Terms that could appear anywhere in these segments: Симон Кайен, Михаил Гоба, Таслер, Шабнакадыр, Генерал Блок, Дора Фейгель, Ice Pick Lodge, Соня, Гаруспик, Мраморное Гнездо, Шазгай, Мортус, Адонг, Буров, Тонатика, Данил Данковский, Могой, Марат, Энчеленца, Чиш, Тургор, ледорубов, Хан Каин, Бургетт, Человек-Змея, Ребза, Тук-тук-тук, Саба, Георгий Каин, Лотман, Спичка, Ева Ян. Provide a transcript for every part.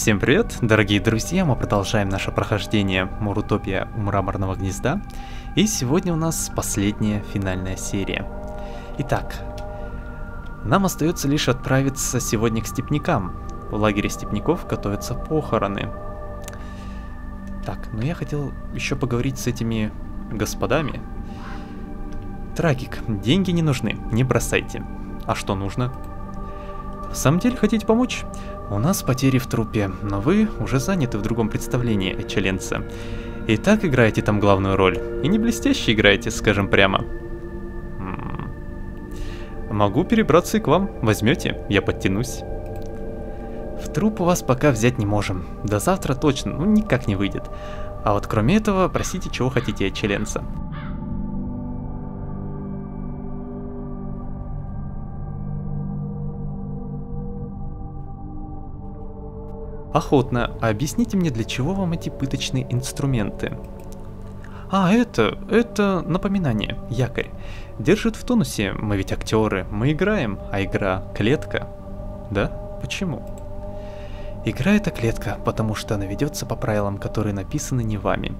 Всем привет, дорогие друзья, мы продолжаем наше прохождение Мор.Утопия Мраморного Гнезда. И сегодня у нас последняя финальная серия. Итак, нам остается лишь отправиться сегодня к степнякам. В лагере степняков готовятся похороны. Так, но я хотел еще поговорить с этими господами. Трагик, деньги не нужны, не бросайте. А что нужно? В самом деле хотите помочь? У нас потери в трупе, но вы уже заняты в другом представлении, Энчеленца. И так играете там главную роль. И не блестяще играете, скажем прямо. Могу перебраться и к вам. Возьмете, я подтянусь. В труп у вас пока взять не можем. До завтра точно, ну никак не выйдет. А вот кроме этого, просите, чего хотите, Энчеленца. Охотно, а объясните мне, для чего вам эти пыточные инструменты? А, это напоминание, якорь. Держит в тонусе, мы ведь актеры, мы играем, а игра — клетка. Да? Почему? Игра — это клетка, потому что она ведется по правилам, которые написаны не вами.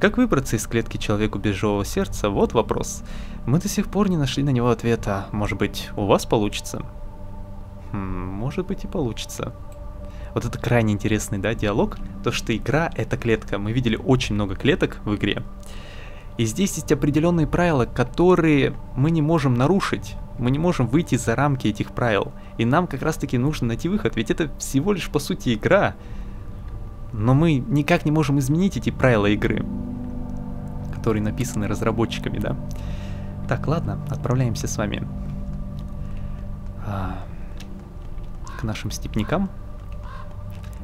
Как выбраться из клетки человеку без живого сердца — вот вопрос. Мы до сих пор не нашли на него ответа, может быть, у вас получится? Может быть и получится. Вот это крайне интересный, да, диалог, то что игра — это клетка. Мы видели очень много клеток в игре. И здесь есть определенные правила, которые мы не можем нарушить. Мы не можем выйти за рамки этих правил. И нам как раз таки нужно найти выход, ведь это всего лишь по сути игра. Но мы никак не можем изменить эти правила игры, которые написаны разработчиками, да. Так, ладно, отправляемся с вами к нашим степнякам.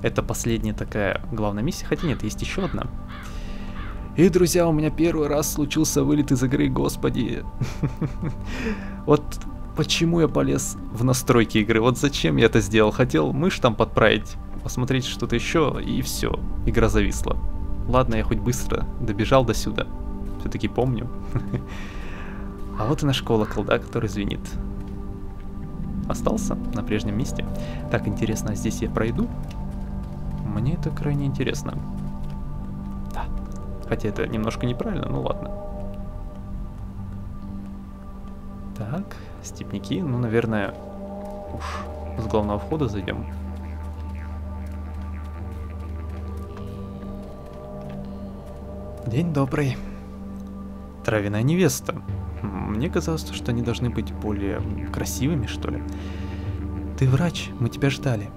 Это последняя такая главная миссия, хотя нет, есть еще одна. И, друзья, у меня первый раз случился вылет из игры, господи. Вот почему я полез в настройки игры, вот зачем я это сделал? Хотел мышь там подправить, посмотреть что-то еще, и все, игра зависла. Ладно, я хоть быстро добежал до сюда, все-таки помню. А вот и наш колокол, да, который звенит. Остался на прежнем месте. Так, интересно, здесь я пройду? Мне это крайне интересно. Да. Хотя это немножко неправильно, ну ладно. Так, степняки, ну, наверное, уж с главного входа зайдем. День добрый. Травяная невеста. Мне казалось, что они должны быть более красивыми, что ли. Ты врач, мы тебя ждали.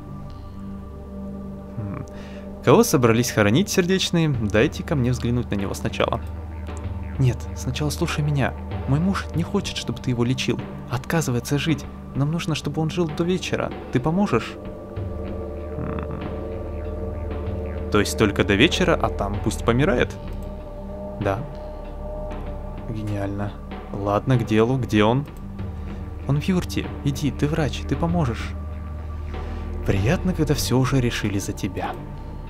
Кого собрались хоронить, сердечные? Дайте ко мне взглянуть на него сначала. Нет, сначала слушай меня. Мой муж не хочет, чтобы ты его лечил. Отказывается жить. Нам нужно, чтобы он жил до вечера. Ты поможешь? То есть только до вечера, а там пусть помирает? Да. Гениально. Ладно, к делу. Где он? Он в юрте. Иди, ты врач, ты поможешь. Приятно, когда все уже решили за тебя.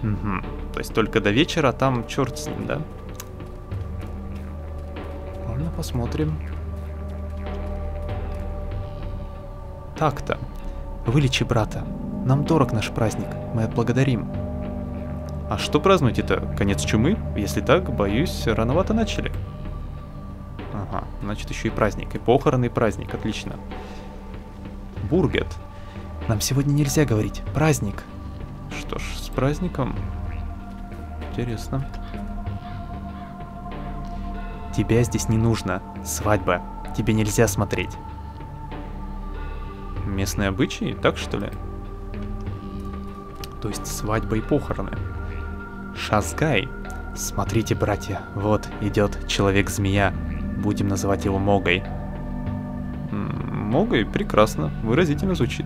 Угу. То есть только до вечера, а там черт с ним, да? Ладно, посмотрим. Так-то. Вылечи брата. Нам дорог наш праздник. Мы отблагодарим. А что празднуете-то? Конец чумы? Если так, боюсь, рановато начали. Ага, значит еще и праздник. И похороны, и праздник. Отлично. Бургетт. Нам сегодня нельзя говорить. Праздник. Что ж, с праздником. Интересно. Тебя здесь не нужно. Свадьба. Тебе нельзя смотреть. Местные обычаи? Так что ли? То есть свадьба и похороны. Шазгай. Смотрите, братья. Вот идет Человек-Змея. Будем называть его Могой. Могой? Прекрасно. Выразительно звучит.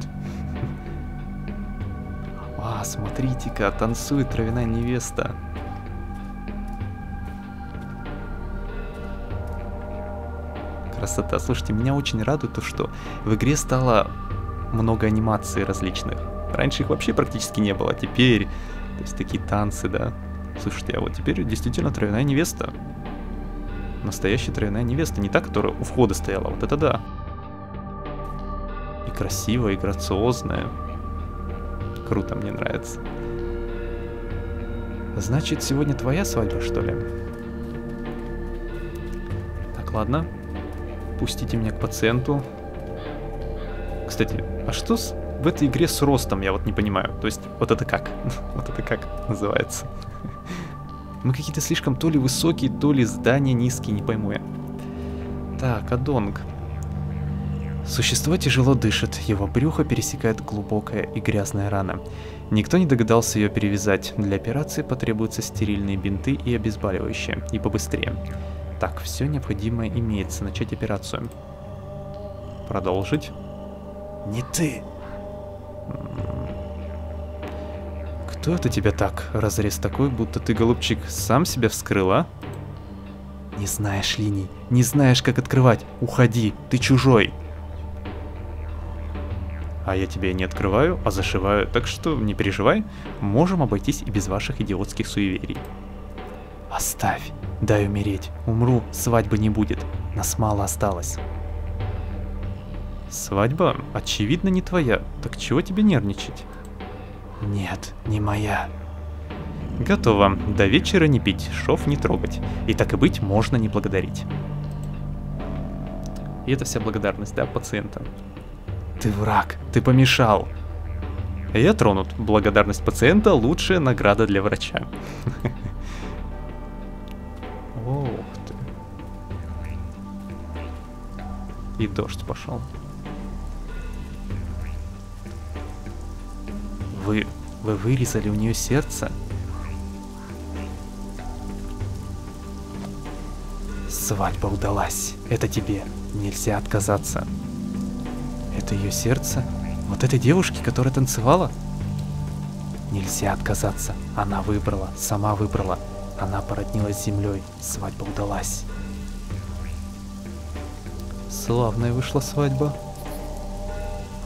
А, смотрите-ка, танцует травяная невеста. Красота. Слушайте, меня очень радует то, что в игре стало много анимаций различных. Раньше их вообще практически не было, а теперь... То есть такие танцы, да. Слушайте, а вот теперь действительно травяная невеста. Настоящая травяная невеста, не та, которая у входа стояла. Вот это да. И красивая, и грациозная. Круто, мне нравится. Значит, сегодня твоя свадьба, что ли? Так, ладно. Пустите меня к пациенту. Кстати, а что в этой игре с ростом, я вот не понимаю. То есть, вот это как? Вот это как называется? Мы какие-то слишком то ли высокие, то ли здания низкие, не пойму я. Так, Адонг. Существо тяжело дышит, его брюхо пересекает глубокая и грязная рана. Никто не догадался ее перевязать. Для операции потребуются стерильные бинты и обезболивающие. И побыстрее. Так, все необходимое имеется. Начать операцию. Продолжить. Не ты. Кто это тебя так? Разрез такой, будто ты, голубчик, сам себя вскрыла. Не знаешь линий. Не знаешь, как открывать. Уходи, ты чужой. А я тебе не открываю, а зашиваю, так что не переживай, можем обойтись и без ваших идиотских суеверий. Оставь, дай умереть, умру, свадьбы не будет, нас мало осталось. Свадьба, очевидно, не твоя, так чего тебе нервничать? Нет, не моя. Готово, до вечера не пить, шов не трогать, и так и быть, можно не благодарить. И это вся благодарность, да, пациента? Ты враг, ты помешал. Я тронут. Благодарность пациента — лучшая награда для врача. Ох ты. И дождь пошел. Вы вырезали у нее сердце? Свадьба удалась. Это тебе. Нельзя отказаться. Это ее сердце? Вот этой девушки, которая танцевала? Нельзя отказаться. Она выбрала, сама выбрала. Она породнилась с землей. Свадьба удалась. Славная вышла свадьба.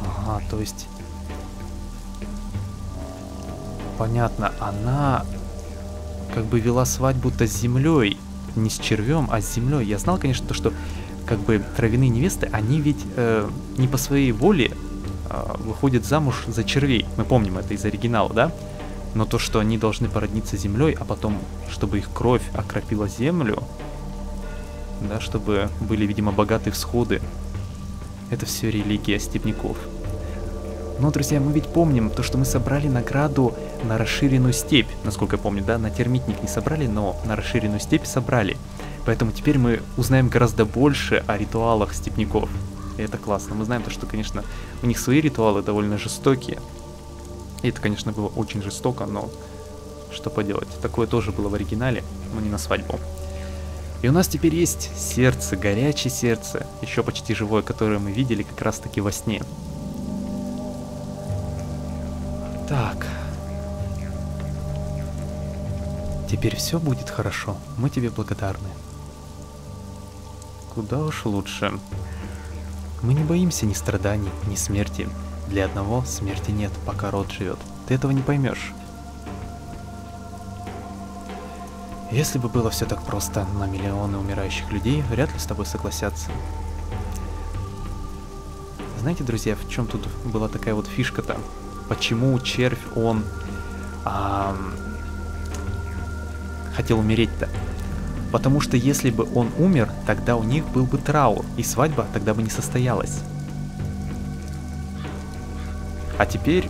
Ага, то есть... Понятно, она как бы вела свадьбу-то с землей. Не с червем, а с землей. Я знал, конечно, то, что... Как бы травяные невесты, они ведь не по своей воле выходят замуж за червей. Мы помним это из оригинала, да? Но то, что они должны породниться землей, а потом, чтобы их кровь окропила землю, да, чтобы были, видимо, богатые всходы. Это все религия степняков. Но, друзья, мы ведь помним то, что мы собрали награду на расширенную степь, насколько я помню, да? На термитник не собрали, но на расширенную степь собрали. Поэтому теперь мы узнаем гораздо больше о ритуалах степняков. И это классно. Мы знаем то, что, конечно, у них свои ритуалы довольно жестокие. И это, конечно, было очень жестоко, но что поделать. Такое тоже было в оригинале, но не на свадьбу. И у нас теперь есть сердце, горячее сердце, еще почти живое, которое мы видели как раз-таки во сне. Так... Теперь все будет хорошо, мы тебе благодарны. Куда уж лучше. Мы не боимся ни страданий, ни смерти. Для одного смерти нет, пока род живет. Ты этого не поймешь. Если бы было все так просто, на миллионы умирающих людей вряд ли с тобой согласятся. Знаете, друзья, в чем тут была такая вот фишка-то? Почему червь, он... хотел умереть-то? Потому что если бы он умер, тогда у них был бы траур, и свадьба тогда бы не состоялась. А теперь,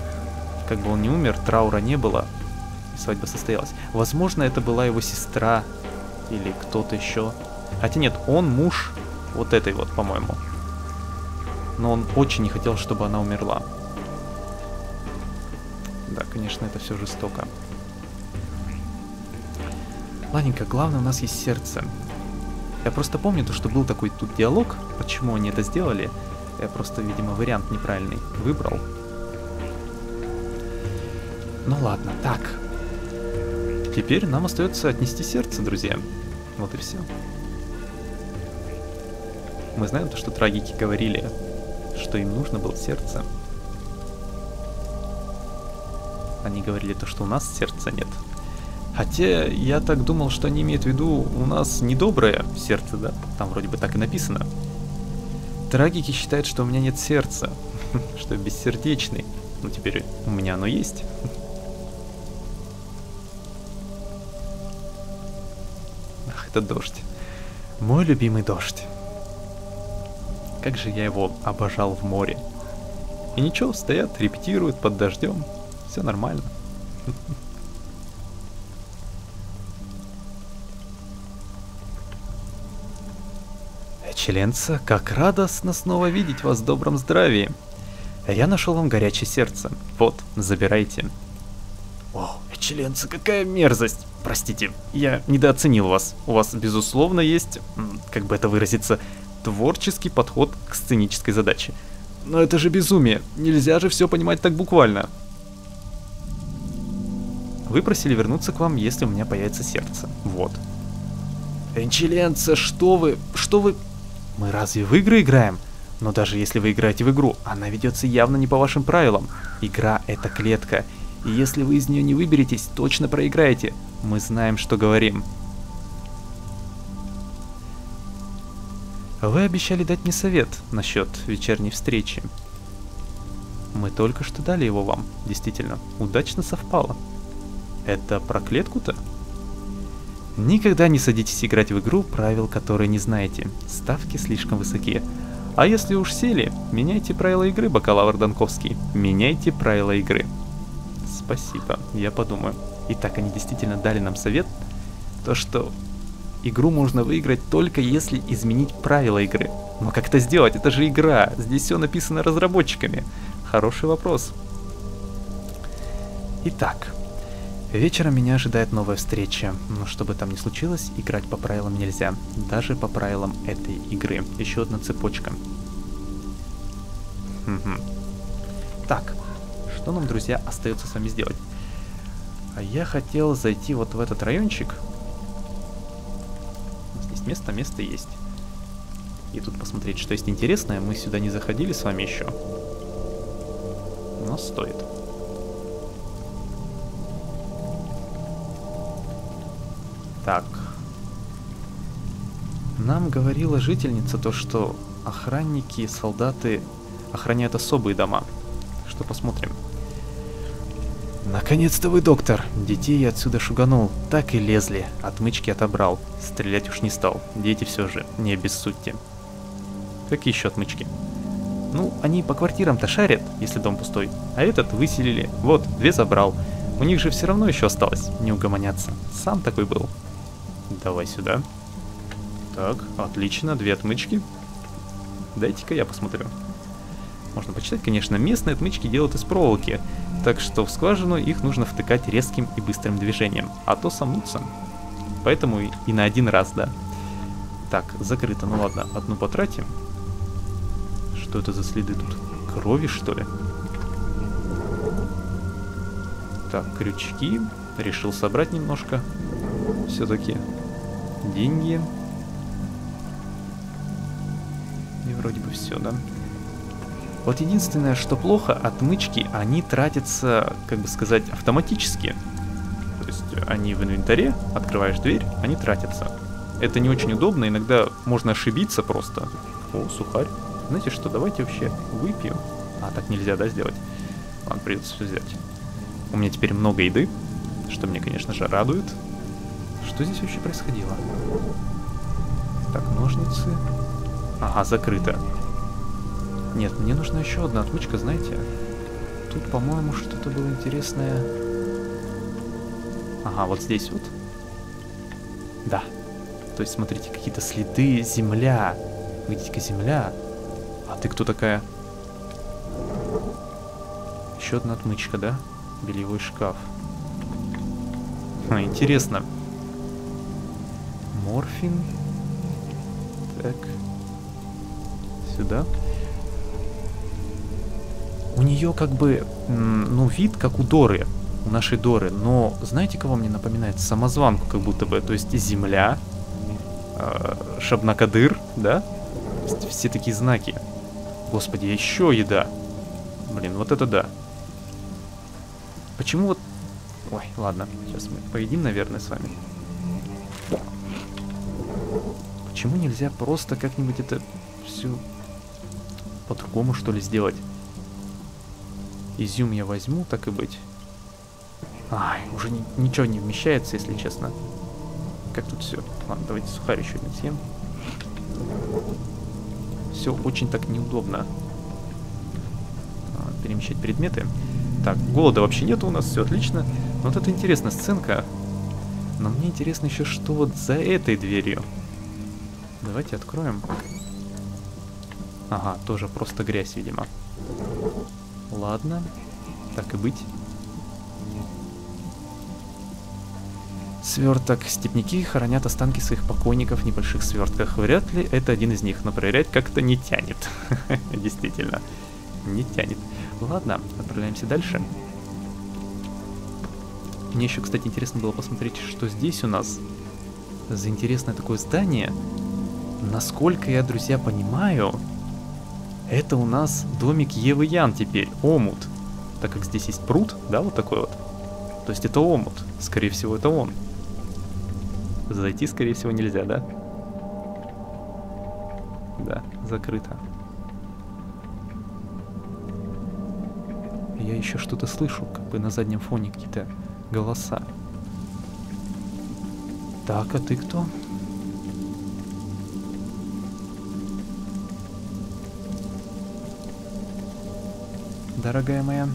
как бы он не умер, траура не было, и свадьба состоялась. Возможно, это была его сестра или кто-то еще. Хотя нет, он муж вот этой вот, по-моему. Но он очень не хотел, чтобы она умерла. Да, конечно, это все жестоко. Ладненько, главное, у нас есть сердце. Я просто помню то, что был такой тут диалог, почему они это сделали. Я просто, видимо, вариант неправильный выбрал. Ну ладно, так. Теперь нам остается отнести сердце, друзья. Вот и все. Мы знаем то, что трагики говорили, что им нужно было сердце. Они говорили то, что у нас сердца нет. Хотя я так думал, что они имеют в виду, у нас недоброе сердце, да? Там вроде бы так и написано. Трагики считают, что у меня нет сердца, что я бессердечный. Ну теперь у меня оно есть. это дождь. Мой любимый дождь. Как же я его обожал в море. И ничего, стоят, репетируют под дождем. Все нормально. Энчеленца, как радостно снова видеть вас в добром здравии. Я нашел вам горячее сердце. Вот, забирайте. О, Энчеленца, какая мерзость! Простите, я недооценил вас. У вас, безусловно, есть, как бы это выразиться, творческий подход к сценической задаче. Но это же безумие. Нельзя же все понимать так буквально. Вы просили вернуться к вам, если у меня появится сердце. Вот. Энчеленца, что вы? Что вы? Мы разве в игры играем? Но даже если вы играете в игру, она ведется явно не по вашим правилам. Игра — это клетка. И если вы из нее не выберетесь, точно проиграете. Мы знаем, что говорим. Вы обещали дать мне совет насчет вечерней встречи. Мы только что дали его вам. Действительно, удачно совпало. Это про клетку-то? Никогда не садитесь играть в игру, правил которой не знаете. Ставки слишком высоки. А если уж сели, меняйте правила игры, бакалавр Данковский. Меняйте правила игры. Спасибо, я подумаю. Итак, они действительно дали нам совет, то что... игру можно выиграть только если изменить правила игры. Но как это сделать? Это же игра. Здесь все написано разработчиками. Хороший вопрос. Итак, вечером меня ожидает новая встреча. Но что бы там ни случилось, играть по правилам нельзя. Даже по правилам этой игры. Еще одна цепочка. Так, что нам, друзья, остается с вами сделать? Я хотел зайти вот в этот райончик. Место есть. И тут посмотреть, что есть интересное. Мы сюда не заходили с вами еще. Но стоит. Так. Нам говорила жительница то, что охранники, солдаты охраняют особые дома. Что посмотрим. Наконец-то вы, доктор. Детей я отсюда шуганул. Так и лезли. Отмычки отобрал. Стрелять уж не стал. Дети все же. Не обессудьте. Какие еще отмычки? Ну, они по квартирам-то шарят, если дом пустой. А этот выселили. Вот, две забрал. У них же все равно еще осталось. Не угомоняться. Сам такой был. Давай сюда. Так, отлично. Две отмычки. Дайте-ка я посмотрю. Можно почитать, конечно. Местные отмычки делают из проволоки. Так что в скважину их нужно втыкать резким и быстрым движением, а то сомнутся. Поэтому и на один раз, да. Так, закрыто, ну ладно, одну потратим. Что это за следы тут? Крови, что ли? Так, крючки. Решил собрать немножко. Все-таки деньги. И вроде бы все, да? Вот единственное, что плохо, отмычки, они тратятся, как бы сказать, автоматически. То есть они в инвентаре, открываешь дверь, они тратятся. Это не очень удобно, иногда можно ошибиться просто. О, сухарь. Знаете что, давайте вообще выпьем. А, так нельзя, да, сделать? Ладно, придется все взять. У меня теперь много еды, что мне, конечно же, радует. Что здесь вообще происходило? Так, ножницы. Ага, закрыто. Нет, мне нужна еще одна отмычка, знаете. Тут, по-моему, что-то было интересное. Ага, вот здесь вот. Да. То есть, смотрите, какие-то следы, земля. Видите-ка, земля. А ты кто такая? Еще одна отмычка, да? Бельевой шкаф. Ха, интересно. Морфин. Так. Сюда. У нее как бы, ну, вид как у Доры, у нашей Доры, но знаете, кого мне напоминает? Самозванку как будто бы, то есть земля, Шабнакадыр, да? Все такие знаки. Господи, еще еда. Блин, вот это да. Почему вот... Ой, ладно, сейчас мы поедим, наверное, с вами. Почему нельзя просто как-нибудь это все по-другому, что ли, сделать? Изюм я возьму, так и быть. Ай, уже ничего не вмещается, если честно. Как тут все? Ладно, давайте сухарь еще один съем. Все очень так неудобно перемещать предметы. Так, голода вообще нету у нас, все отлично. Но вот это интересная сценка. Но мне интересно еще, что вот за этой дверью. Давайте откроем. Ага, тоже просто грязь, видимо. Ладно, так и быть. Сверток. Степняки хоронят останки своих покойников в небольших свертках. Вряд ли это один из них, но проверять как-то не тянет. Действительно, не тянет. Ладно, отправляемся дальше. Мне еще, кстати, интересно было посмотреть, что здесь у нас за интересное такое здание. Насколько я, друзья, понимаю, это у нас домик Евы Ян теперь, омут. Так как здесь есть пруд, да, вот такой вот. То есть это омут, скорее всего, это он. Зайти, скорее всего, нельзя, да? Да, закрыто. Я еще что-то слышу, как бы на заднем фоне какие-то голоса. Так, а ты кто? Дорогая моя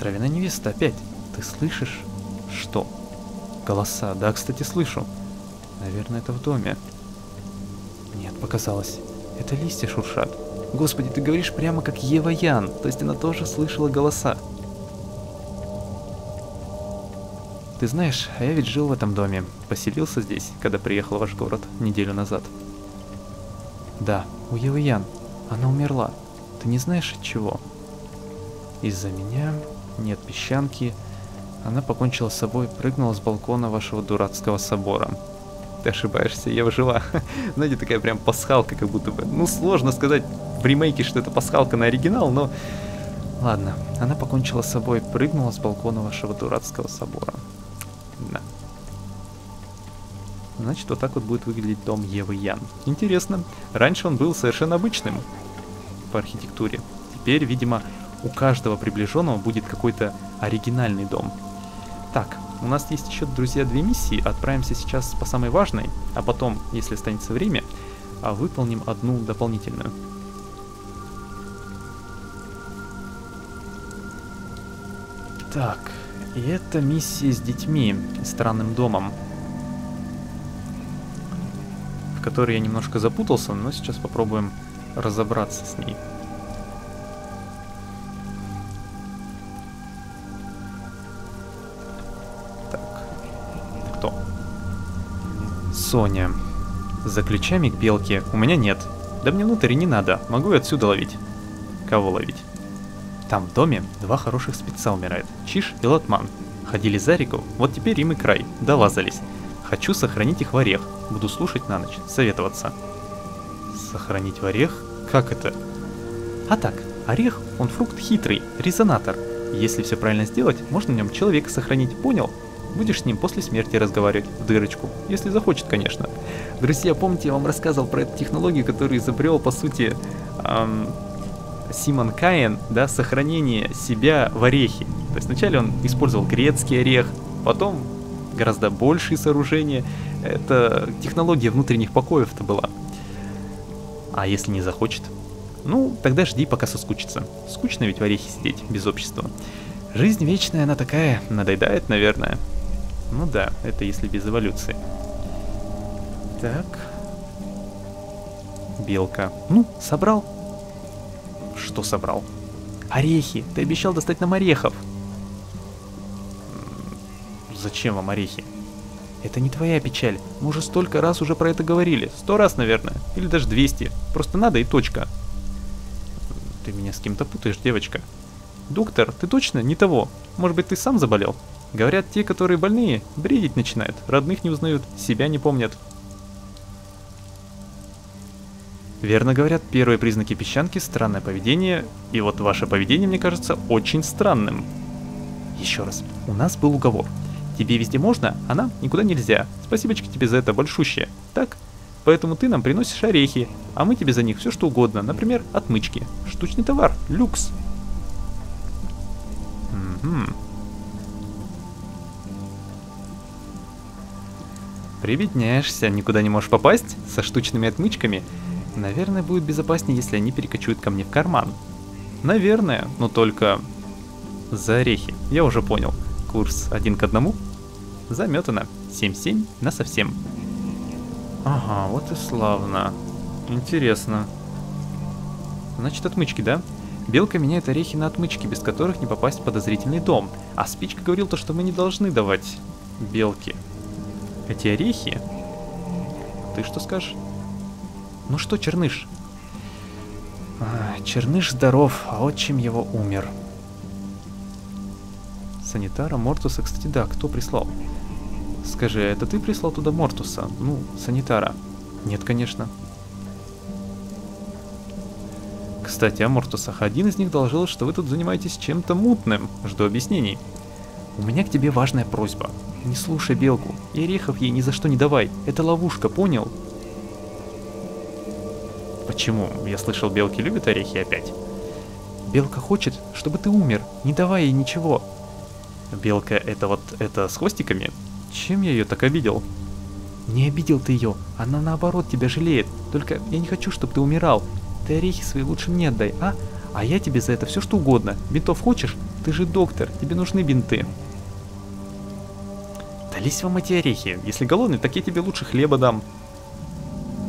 Травяная Невеста, опять. Ты слышишь? Что? Голоса. Да, кстати, слышу. Наверное, это в доме. Нет, показалось. Это листья шуршат. Господи, ты говоришь прямо как Ева Ян. То есть она тоже слышала голоса. Ты знаешь, а я ведь жил в этом доме. Поселился здесь, когда приехал в ваш город неделю назад. Да, у Евы Ян. Она умерла. Ты не знаешь от чего? Из-за меня нет песчанки. Она покончила с собой, прыгнула с балкона вашего дурацкого собора. Ты ошибаешься, Ева жива. Знаете, такая прям пасхалка как будто бы. Ну, сложно сказать в ремейке, что это пасхалка на оригинал, но... Ладно, она покончила с собой, прыгнула с балкона вашего дурацкого собора. Да. Значит, вот так вот будет выглядеть дом Евы Ян. Интересно. Раньше он был совершенно обычным по архитектуре. Теперь, видимо, у каждого приближенного будет какой-то оригинальный дом. Так, у нас есть еще, друзья, две миссии. Отправимся сейчас по самой важной, а потом, если останется время, выполним одну дополнительную. Так, и это миссия с детьми и странным домом, в которой я немножко запутался, но сейчас попробуем разобраться с ней. Соня. За ключами к белке. У меня нет. Да мне внутрь не надо. Могу и отсюда ловить. Кого ловить? Там в доме два хороших спеца умирают. Чиш и Лотман. Ходили за реку, вот теперь им и край. Долазались. Хочу сохранить их в орех. Буду слушать на ночь. Советоваться. Сохранить в орех? Как это? А так, орех, он фрукт хитрый. Резонатор. Если все правильно сделать, можно в нем человека сохранить. Понял? Будешь с ним после смерти разговаривать в дырочку, если захочет, конечно. Друзья, помните, я вам рассказывал про эту технологию, которую изобрел, по сути, Симон Кайен, да, сохранение себя в орехе. То есть вначале он использовал грецкий орех, потом гораздо большие сооружения. Это технология внутренних покоев-то была. А если не захочет? Ну, тогда жди, пока соскучится. Скучно ведь в орехе сидеть без общества. Жизнь вечная, она такая, надоедает, наверное. Ну да, это если без эволюции. Так. Белка. Ну, собрал. Что собрал? Орехи. Ты обещал достать нам орехов. Зачем вам орехи? Это не твоя печаль. Мы уже столько раз уже про это говорили. 100 раз, наверное. Или даже 200. Просто надо и точка. Ты меня с кем-то путаешь, девочка. Доктор, ты точно не того? Может быть, ты сам заболел? Говорят, те, которые больные, бредить начинают. Родных не узнают, себя не помнят. Верно говорят, первые признаки песчанки — странное поведение. И вот ваше поведение, мне кажется, очень странным. Еще раз, у нас был уговор. Тебе везде можно, а нам никуда нельзя. Спасибочки тебе за это большущее. Так? Поэтому ты нам приносишь орехи, а мы тебе за них все что угодно. Например, отмычки. Штучный товар, люкс. Прибедняешься, никуда не можешь попасть со штучными отмычками. Наверное, будет безопаснее, если они перекочуют ко мне в карман. Наверное, но только за орехи. Я уже понял. Курс 1:1. Заметано. 7-7 на совсем. Ага, вот и славно. Интересно. Значит, отмычки, да? Белка меняет орехи на отмычки, без которых не попасть в подозрительный дом. А Спичка говорил то, что мы не должны давать белке эти орехи. Ты что скажешь? Ну что, Черныш? Черныш здоров, а отчим его умер. Санитара Мортуса, кстати, да, кто прислал? Скажи, это ты прислал туда Мортуса? Ну, санитара. Нет, конечно. Кстати, о Мортусах. Один из них доложил, что вы тут занимаетесь чем-то мутным. Жду объяснений. У меня к тебе важная просьба. Не слушай белку. И орехов ей ни за что не давай. Это ловушка, понял? Почему? Я слышал, белки любят орехи опять. Белка хочет, чтобы ты умер, не давай ей ничего. Белка, это вот это с хвостиками? Чем я ее так обидел? Не обидел ты ее, она наоборот тебя жалеет. Только я не хочу, чтобы ты умирал. Ты орехи свои лучше мне отдай, а? А я тебе за это все что угодно. Бинтов хочешь? Ты же доктор, тебе нужны бинты. Дались вам эти орехи. Если голодный, так я тебе лучше хлеба дам.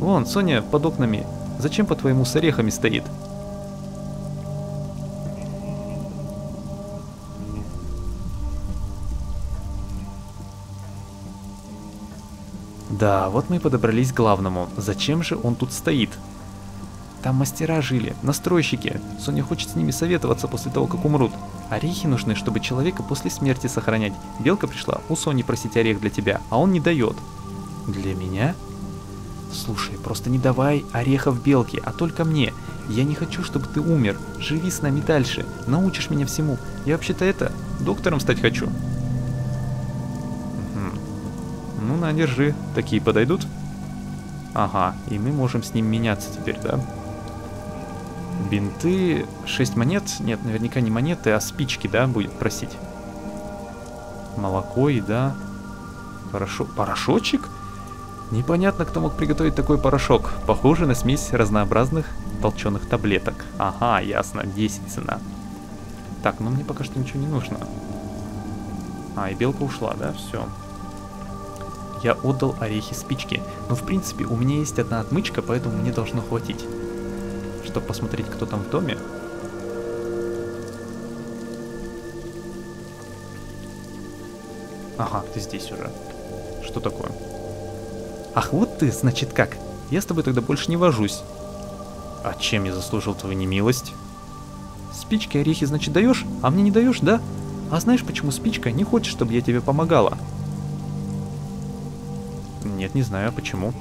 Вон, Соня под окнами. Зачем по-твоему с орехами стоит? Да, вот мы и подобрались к главному. Зачем же он тут стоит? Там мастера жили, настройщики. Соня хочет с ними советоваться после того, как умрут. Орехи нужны, чтобы человека после смерти сохранять. Белка пришла у Сони просить орех для тебя, а он не дает. Для меня? Слушай, просто не давай орехов белке, а только мне. Я не хочу, чтобы ты умер. Живи с нами дальше. Научишь меня всему. Я вообще-то это, доктором стать хочу. Ну на, держи. Такие подойдут? Ага, и мы можем с ним меняться теперь, да? Бинты, 6 монет. Нет, наверняка не монеты, а спички, да, будет просить. Молоко, еда. Порошочек? Непонятно, кто мог приготовить такой порошок. Похоже на смесь разнообразных толченых таблеток. Ага, ясно, 10 цена. Так, ну мне пока что ничего не нужно. А, и белка ушла, да? Все. Я отдал орехи спички. Но в принципе у меня есть одна отмычка, поэтому мне должно хватить. Чтобы посмотреть, кто там в доме. Ага, ты здесь уже. Что такое? Ах, вот ты, значит, как? Я с тобой тогда больше не вожусь. А чем я заслужил твою немилость? Спички, орехи, значит, даешь, а мне не даешь, да? А знаешь, почему Спичка не хочет, чтобы я тебе помогала? Нет, не знаю, почему.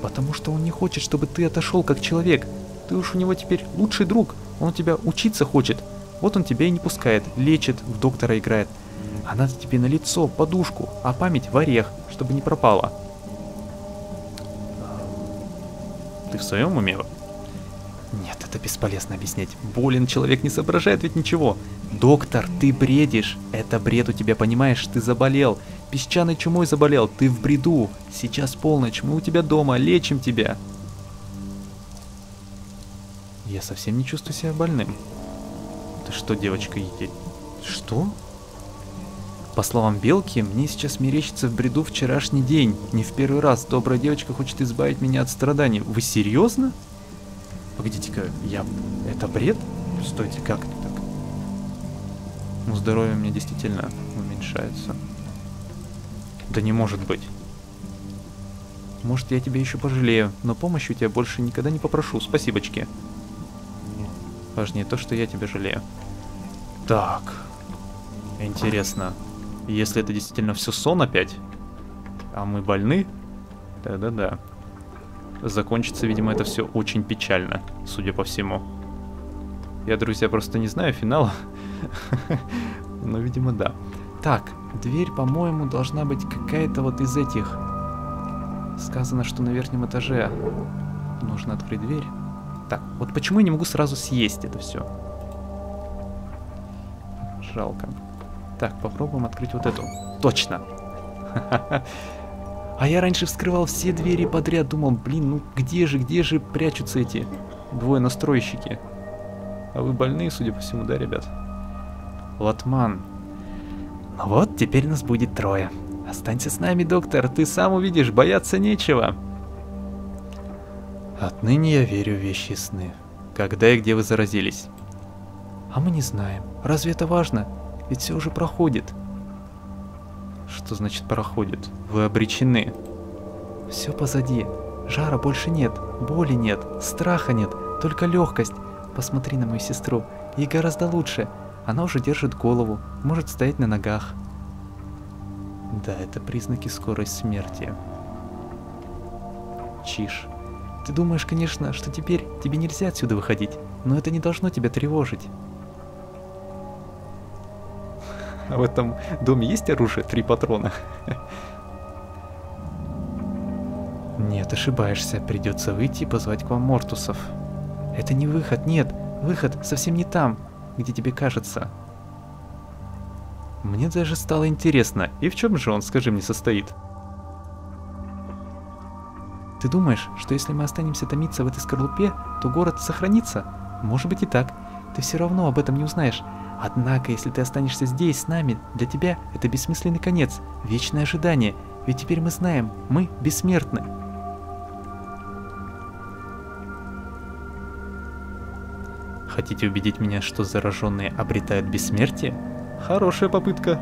Потому что он не хочет, чтобы ты отошел как человек. Ты уж у него теперь лучший друг. Он у тебя учиться хочет. Вот он тебя и не пускает, лечит, в доктора играет. А надо тебе на лицо подушку, а память в орех, чтобы не пропала. Ты в своем уме? Нет, это бесполезно объяснять. Болен человек, не соображает ведь ничего. Доктор, ты бредишь. Это бред у тебя, понимаешь? Ты заболел. Песчаной чумой заболел. Ты в бреду. Сейчас полночь. Мы у тебя дома. Лечим тебя. Я совсем не чувствую себя больным. Ты что, девочка, едешь? Что? По словам белки, мне сейчас мерещится в бреду вчерашний день. Не в первый раз. Добрая девочка хочет избавить меня от страданий. Вы серьезно? Погодите-ка, я... Это бред? Стойте, как это так? Ну, здоровье у меня действительно уменьшается. Да не может быть. Может, я тебя еще пожалею, но помощи у тебя больше никогда не попрошу. Спасибочки. Важнее то, что я тебя жалею. Так. Интересно. Если это действительно все сон опять, а мы больны, да-да-да. Закончится, видимо, это все очень печально, судя по всему. Я, друзья, просто не знаю финала, но, видимо, да. Так, дверь, по-моему, должна быть какая-то вот из этих. Сказано, что на верхнем этаже нужно открыть дверь. Так, вот почему я не могу сразу съесть это все? Жалко. Так, попробуем открыть вот эту. Точно! А я раньше вскрывал все двери подряд, думал, блин, ну где же прячутся эти двое настройщики? А вы больные, судя по всему, да, ребят? Лотман. Ну вот, теперь нас будет трое. Останься с нами, доктор, ты сам увидишь, бояться нечего. Отныне я верю в вещи и сны. Когда и где вы заразились? А мы не знаем. Разве это важно? Ведь все уже проходит. Что значит проходит? Вы обречены. Все позади. Жара больше нет, боли нет, страха нет, только легкость. Посмотри на мою сестру. Ей гораздо лучше. Она уже держит голову, может стоять на ногах. Да, это признаки скорой смерти. Чиш. Ты думаешь, конечно, что теперь тебе нельзя отсюда выходить, но это не должно тебя тревожить. А в этом доме есть оружие? 3 патрона. Нет, ошибаешься. Придется выйти и позвать к вам Мортусов. Это не выход, нет. Выход совсем не там, где тебе кажется. Мне даже стало интересно. И в чем же он, скажи мне, состоит? Ты думаешь, что если мы останемся томиться в этой скорлупе, то город сохранится? Может быть и так. Ты все равно об этом не узнаешь. Однако, если ты останешься здесь с нами, для тебя это бессмысленный конец, вечное ожидание. Ведь теперь мы знаем, мы бессмертны. Хотите убедить меня, что зараженные обретают бессмертие? Хорошая попытка.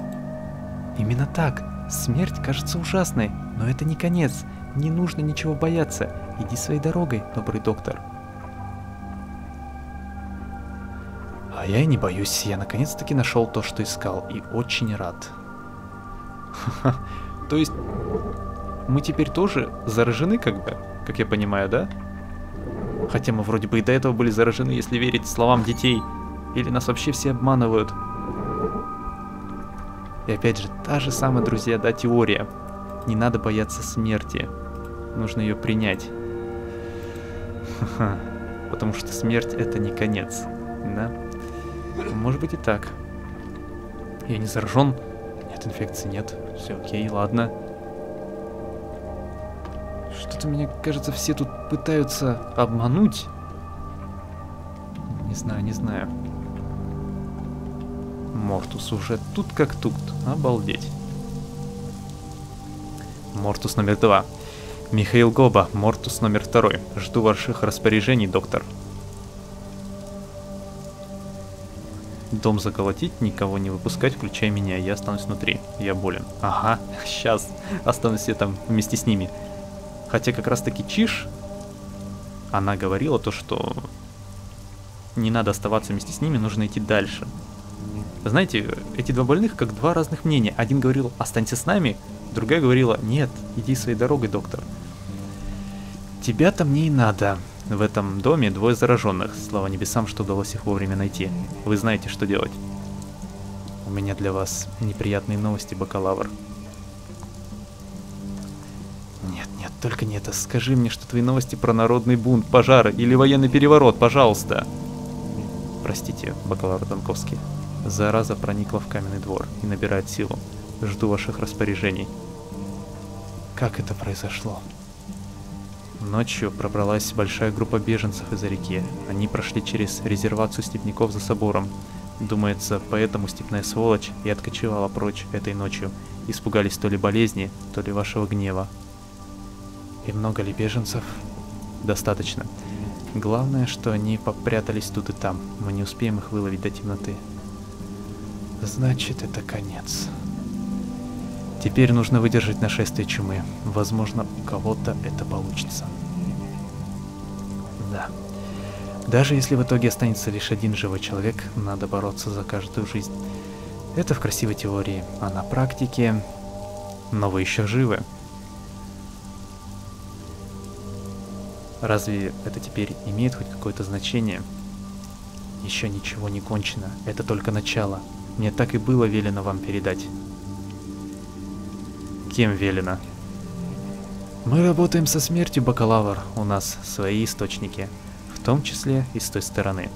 Именно так. Смерть кажется ужасной, но это не конец. Не нужно ничего бояться. Иди своей дорогой, добрый доктор. А я и не боюсь, я наконец-таки нашел то, что искал, и очень рад. То есть мы теперь тоже заражены, как бы, как я понимаю, да? Хотя мы вроде бы и до этого были заражены, если верить словам детей. Или нас вообще все обманывают. И опять же, та же самая, друзья, да, теория. Не надо бояться смерти. Нужно ее принять. Потому что смерть — это не конец. Да? Может быть и так. Я не заражен? Нет, инфекции нет. Все окей, ладно. Что-то, мне кажется, все тут пытаются обмануть. Не знаю, не знаю. Мортус уже тут как тут. Обалдеть. Мортус номер 2. Михаил Гоба, Мортус номер 2. Жду ваших распоряжений, доктор. Дом заколотить, никого не выпускать, включая меня. Я останусь внутри. Я болен. Ага, сейчас. Останусь я там вместе с ними. Хотя как раз таки Чиш, она говорила то, что не надо оставаться вместе с ними, нужно идти дальше. Знаете, эти два больных как два разных мнения. Один говорил, останься с нами. Другая говорила, нет, иди своей дорогой, доктор. Тебя-то мне и надо. В этом доме двое зараженных. Слава небесам, что удалось их вовремя найти. Вы знаете, что делать. У меня для вас неприятные новости, бакалавр. Нет, нет, только не это. Скажи мне, что твои новости про народный бунт, пожары или военный переворот, пожалуйста. Простите, бакалавр Данковский. Зараза проникла в каменный двор и набирает силу. Жду ваших распоряжений. Как это произошло? Ночью пробралась большая группа беженцев из-за реки. Они прошли через резервацию степняков за собором. Думается, поэтому степная сволочь и откочевала прочь этой ночью. Испугались то ли болезни, то ли вашего гнева. И много ли беженцев? Достаточно. Главное, что они попрятались тут и там. Мы не успеем их выловить до темноты. Значит, это конец. Теперь нужно выдержать нашествие чумы. Возможно, у кого-то это получится. Да. Даже если в итоге останется лишь один живой человек, надо бороться за каждую жизнь. Это в красивой теории, а на практике... Но вы еще живы. Разве это теперь имеет хоть какое-то значение? Еще ничего не кончено. Это только начало. Мне так и было велено вам передать. Кем велено? Мы работаем со смертью, бакалавр. У нас свои источники, в том числе и с той стороны.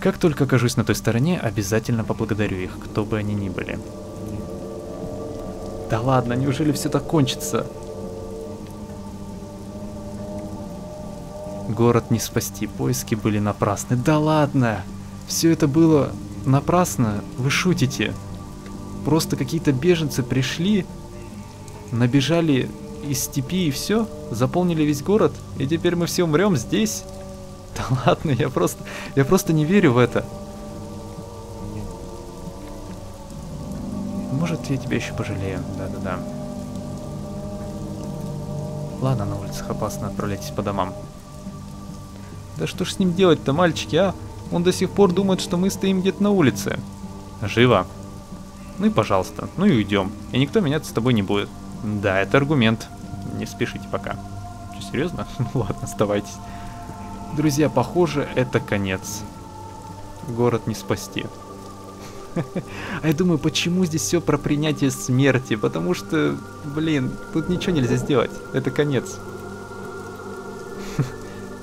Как только окажусь на той стороне, обязательно поблагодарю их, кто бы они ни были. Да ладно, неужели все так кончится? Город не спасти, поиски были напрасны. Да ладно! Все это было напрасно? Вы шутите? Просто какие-то беженцы пришли, набежали из степи и все, заполнили весь город, и теперь мы все умрем здесь? Да ладно, я просто не верю в это. Может, я тебя еще пожалею, да-да-да. Ладно, на улицах опасно, отправляйтесь по домам. Да что ж с ним делать-то, мальчики, а? Он до сих пор думает, что мы стоим где-то на улице. Живо. Ну и пожалуйста, ну и уйдем. И никто меняться с тобой не будет. Да, это аргумент. Не спешите пока. Что, серьезно? Ну ладно, оставайтесь. Друзья, похоже, это конец. Город не спасти. А я думаю, почему здесь все про принятие смерти? Потому что, блин, тут ничего нельзя сделать. Это конец.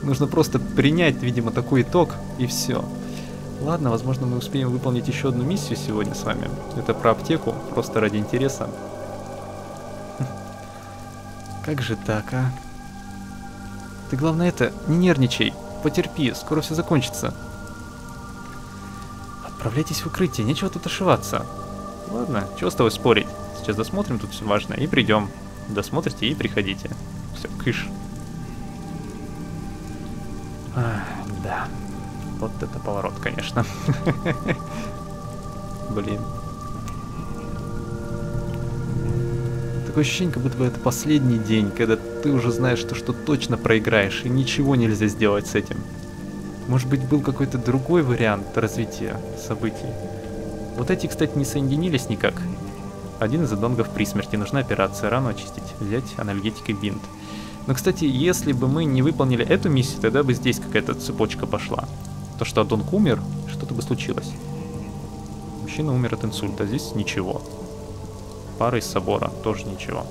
Нужно просто принять, видимо, такой итог, и все. Ладно, возможно, мы успеем выполнить еще одну миссию сегодня с вами. Это про аптеку, просто ради интереса. Как же так, а? Ты, главное, это, не нервничай. Потерпи, скоро все закончится. Отправляйтесь в укрытие, нечего тут ошиваться. Ладно, чего с тобой спорить? Сейчас досмотрим тут все важное и придем. Досмотрите и приходите. Все, кыш. А, да. Вот это поворот, конечно. Блин. Такое ощущение, как будто бы это последний день, когда ты уже знаешь, что точно проиграешь, и ничего нельзя сделать с этим. Может быть, был какой-то другой вариант развития событий. Вот эти, кстати, не соединились никак. Один из адонгов при смерти. Нужна операция, рану очистить, взять анальгетик и бинт. Но, кстати, если бы мы не выполнили эту миссию, тогда бы здесь какая-то цепочка пошла. То, что адонг умер, что-то бы случилось. Мужчина умер от инсульта, здесь ничего. Пара из собора, тоже ничего.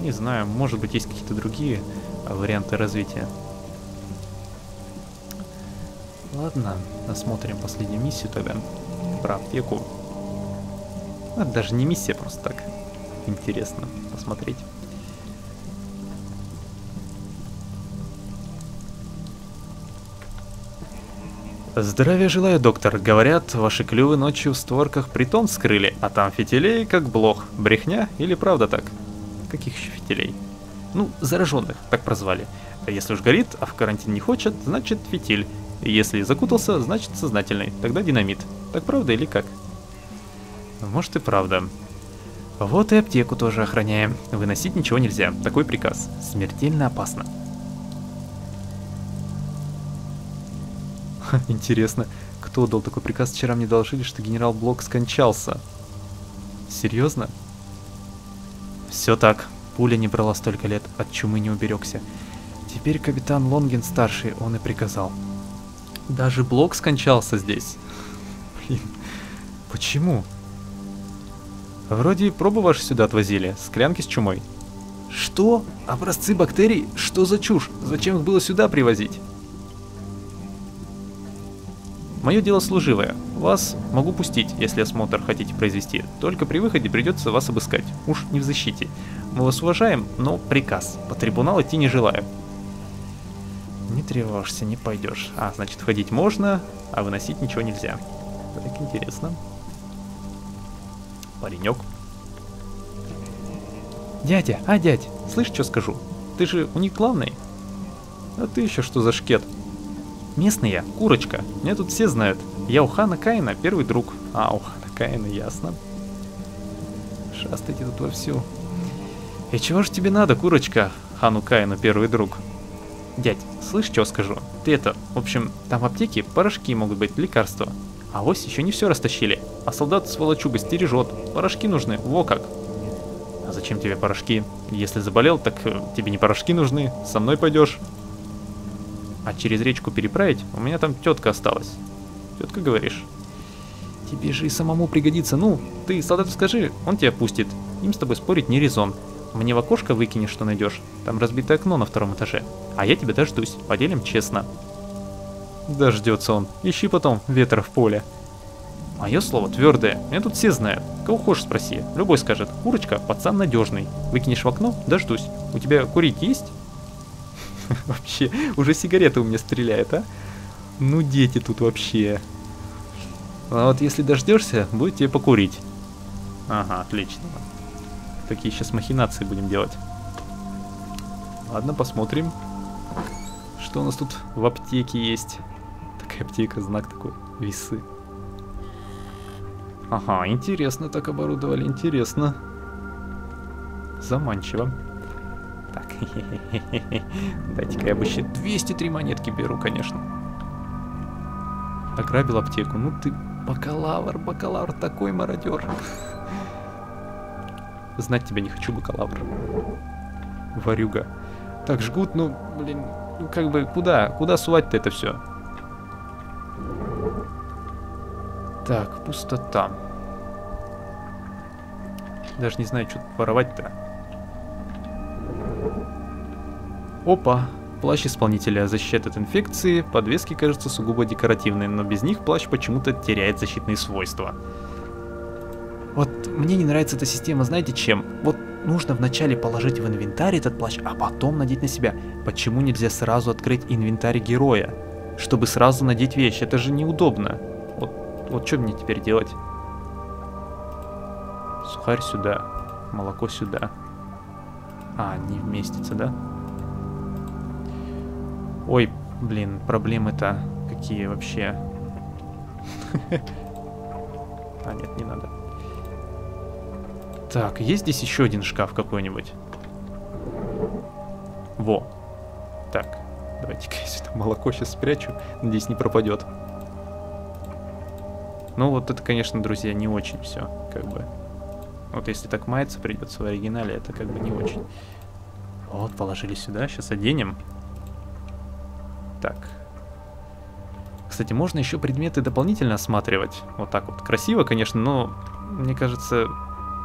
Не знаю, может быть, есть какие-то другие варианты развития. Ладно, осмотрим последнюю миссию тогда. Про аптеку. Это даже не миссия, просто так. Интересно посмотреть. Здравия желаю, доктор. Говорят, ваши клювы ночью в створках притон скрыли, а там фитилей как блох. Брехня или правда так? Каких еще фитилей? Ну, зараженных, так прозвали. Если уж горит, а в карантин не хочет, значит фитиль. Если закутался, значит сознательный, тогда динамит. Так правда или как? Может и правда. Вот и аптеку тоже охраняем. Выносить ничего нельзя, такой приказ. Смертельно опасно. Интересно, кто дал такой приказ? Вчера мне доложили, что генерал Блок скончался. Серьезно? Все так. Пуля не брала столько лет, от чумы не уберегся. Теперь капитан Лонгин старший, он и приказал. Даже Блок скончался здесь. Блин, почему? Вроде пробы ваши сюда отвозили, склянки с чумой. Что? Образцы бактерий? Что за чушь? Зачем их было сюда привозить? Мое дело служивое. Вас могу пустить, если осмотр хотите произвести. Только при выходе придется вас обыскать. Уж не в защите. Мы вас уважаем, но приказ. По трибунал идти не желаю. Не тревожься, не пойдешь. А, значит, входить можно, а выносить ничего нельзя. Так интересно. Паренек. Дядя, а, дядь, слышь, что скажу? Ты же у них главный. А ты еще что за шкет? Местный я, курочка, меня тут все знают. Я у Хана Каина первый друг. А, у Хана Каина, ясно. Шастайте тут вовсю. И чего же тебе надо, курочка, Хану Каину первый друг? Дядь, слышь, что скажу? Ты это, в общем, там в аптеке порошки могут быть, лекарства. А вось еще не все растащили. А солдат сволочуга стережет. Порошки нужны, во как. А зачем тебе порошки? Если заболел, так тебе не порошки нужны. Со мной пойдешь. А через речку переправить? У меня там тетка осталась. Тетка, говоришь? Тебе же и самому пригодится. Ну, ты солдату скажи, он тебя пустит. Им с тобой спорить не резон. Мне в окошко выкинешь, что найдешь. Там разбитое окно на втором этаже. А я тебя дождусь. Поделим честно. Дождется он. Ищи потом ветра в поле. Мое слово твердое, меня тут все знают. Кого хочешь спроси, любой скажет: курочка, пацан надежный. Выкинешь в окно, дождусь. У тебя курить есть? Вообще, уже сигареты у меня стреляет, а? Ну дети тут вообще. А вот если дождешься, будет тебе покурить. Ага, отлично. Такие сейчас махинации будем делать. Ладно, посмотрим, что у нас тут в аптеке есть. Такая аптека, знак такой, весы. Ага, интересно так оборудовали, интересно. Заманчиво. Так, дайте-ка я вообще 203 монетки беру, конечно. Ограбил аптеку, ну ты бакалавр, бакалавр, такой мародер. Знать тебя не хочу, бакалавр. Варюга. Так, жгут, ну, блин, ну как бы, куда? Куда сувать-то это все? Так, пустота. Даже не знаю, что воровать-то. Опа! Плащ исполнителя защищает от инфекции. Подвески, кажется, сугубо декоративные, но без них плащ почему-то теряет защитные свойства. Вот мне не нравится эта система, знаете чем? Вот нужно вначале положить в инвентарь этот плащ, а потом надеть на себя. Почему нельзя сразу открыть инвентарь героя, чтобы сразу надеть вещь? Это же неудобно. Вот что мне теперь делать? Сухарь сюда, молоко сюда. А, не вместится, да? Ой, блин, проблемы-то какие вообще. А, нет, не надо. Так, есть здесь еще один шкаф какой-нибудь? Во. Так, давайте-ка я сюда молоко сейчас спрячу. Надеюсь, не пропадет. Ну, вот это, конечно, друзья, не очень все, как бы. Вот если так маяться придется в оригинале, это как бы не очень. Вот, положили сюда, сейчас оденем. Так. Кстати, можно еще предметы дополнительно осматривать. Вот так вот. Красиво, конечно, но, мне кажется...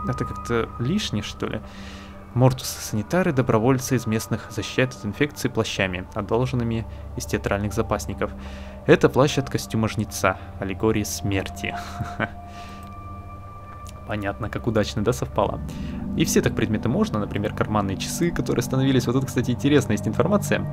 Это как-то лишнее, что ли? Мортусы, санитары, добровольцы из местных защищают от инфекции плащами, одолженными из театральных запасников. Это плащ от костюма жнеца, аллегории смерти. Понятно, как удачно, да, совпало? И все так предметы можно, например, карманные часы, которые становились... Вот тут, кстати, интересная есть информация.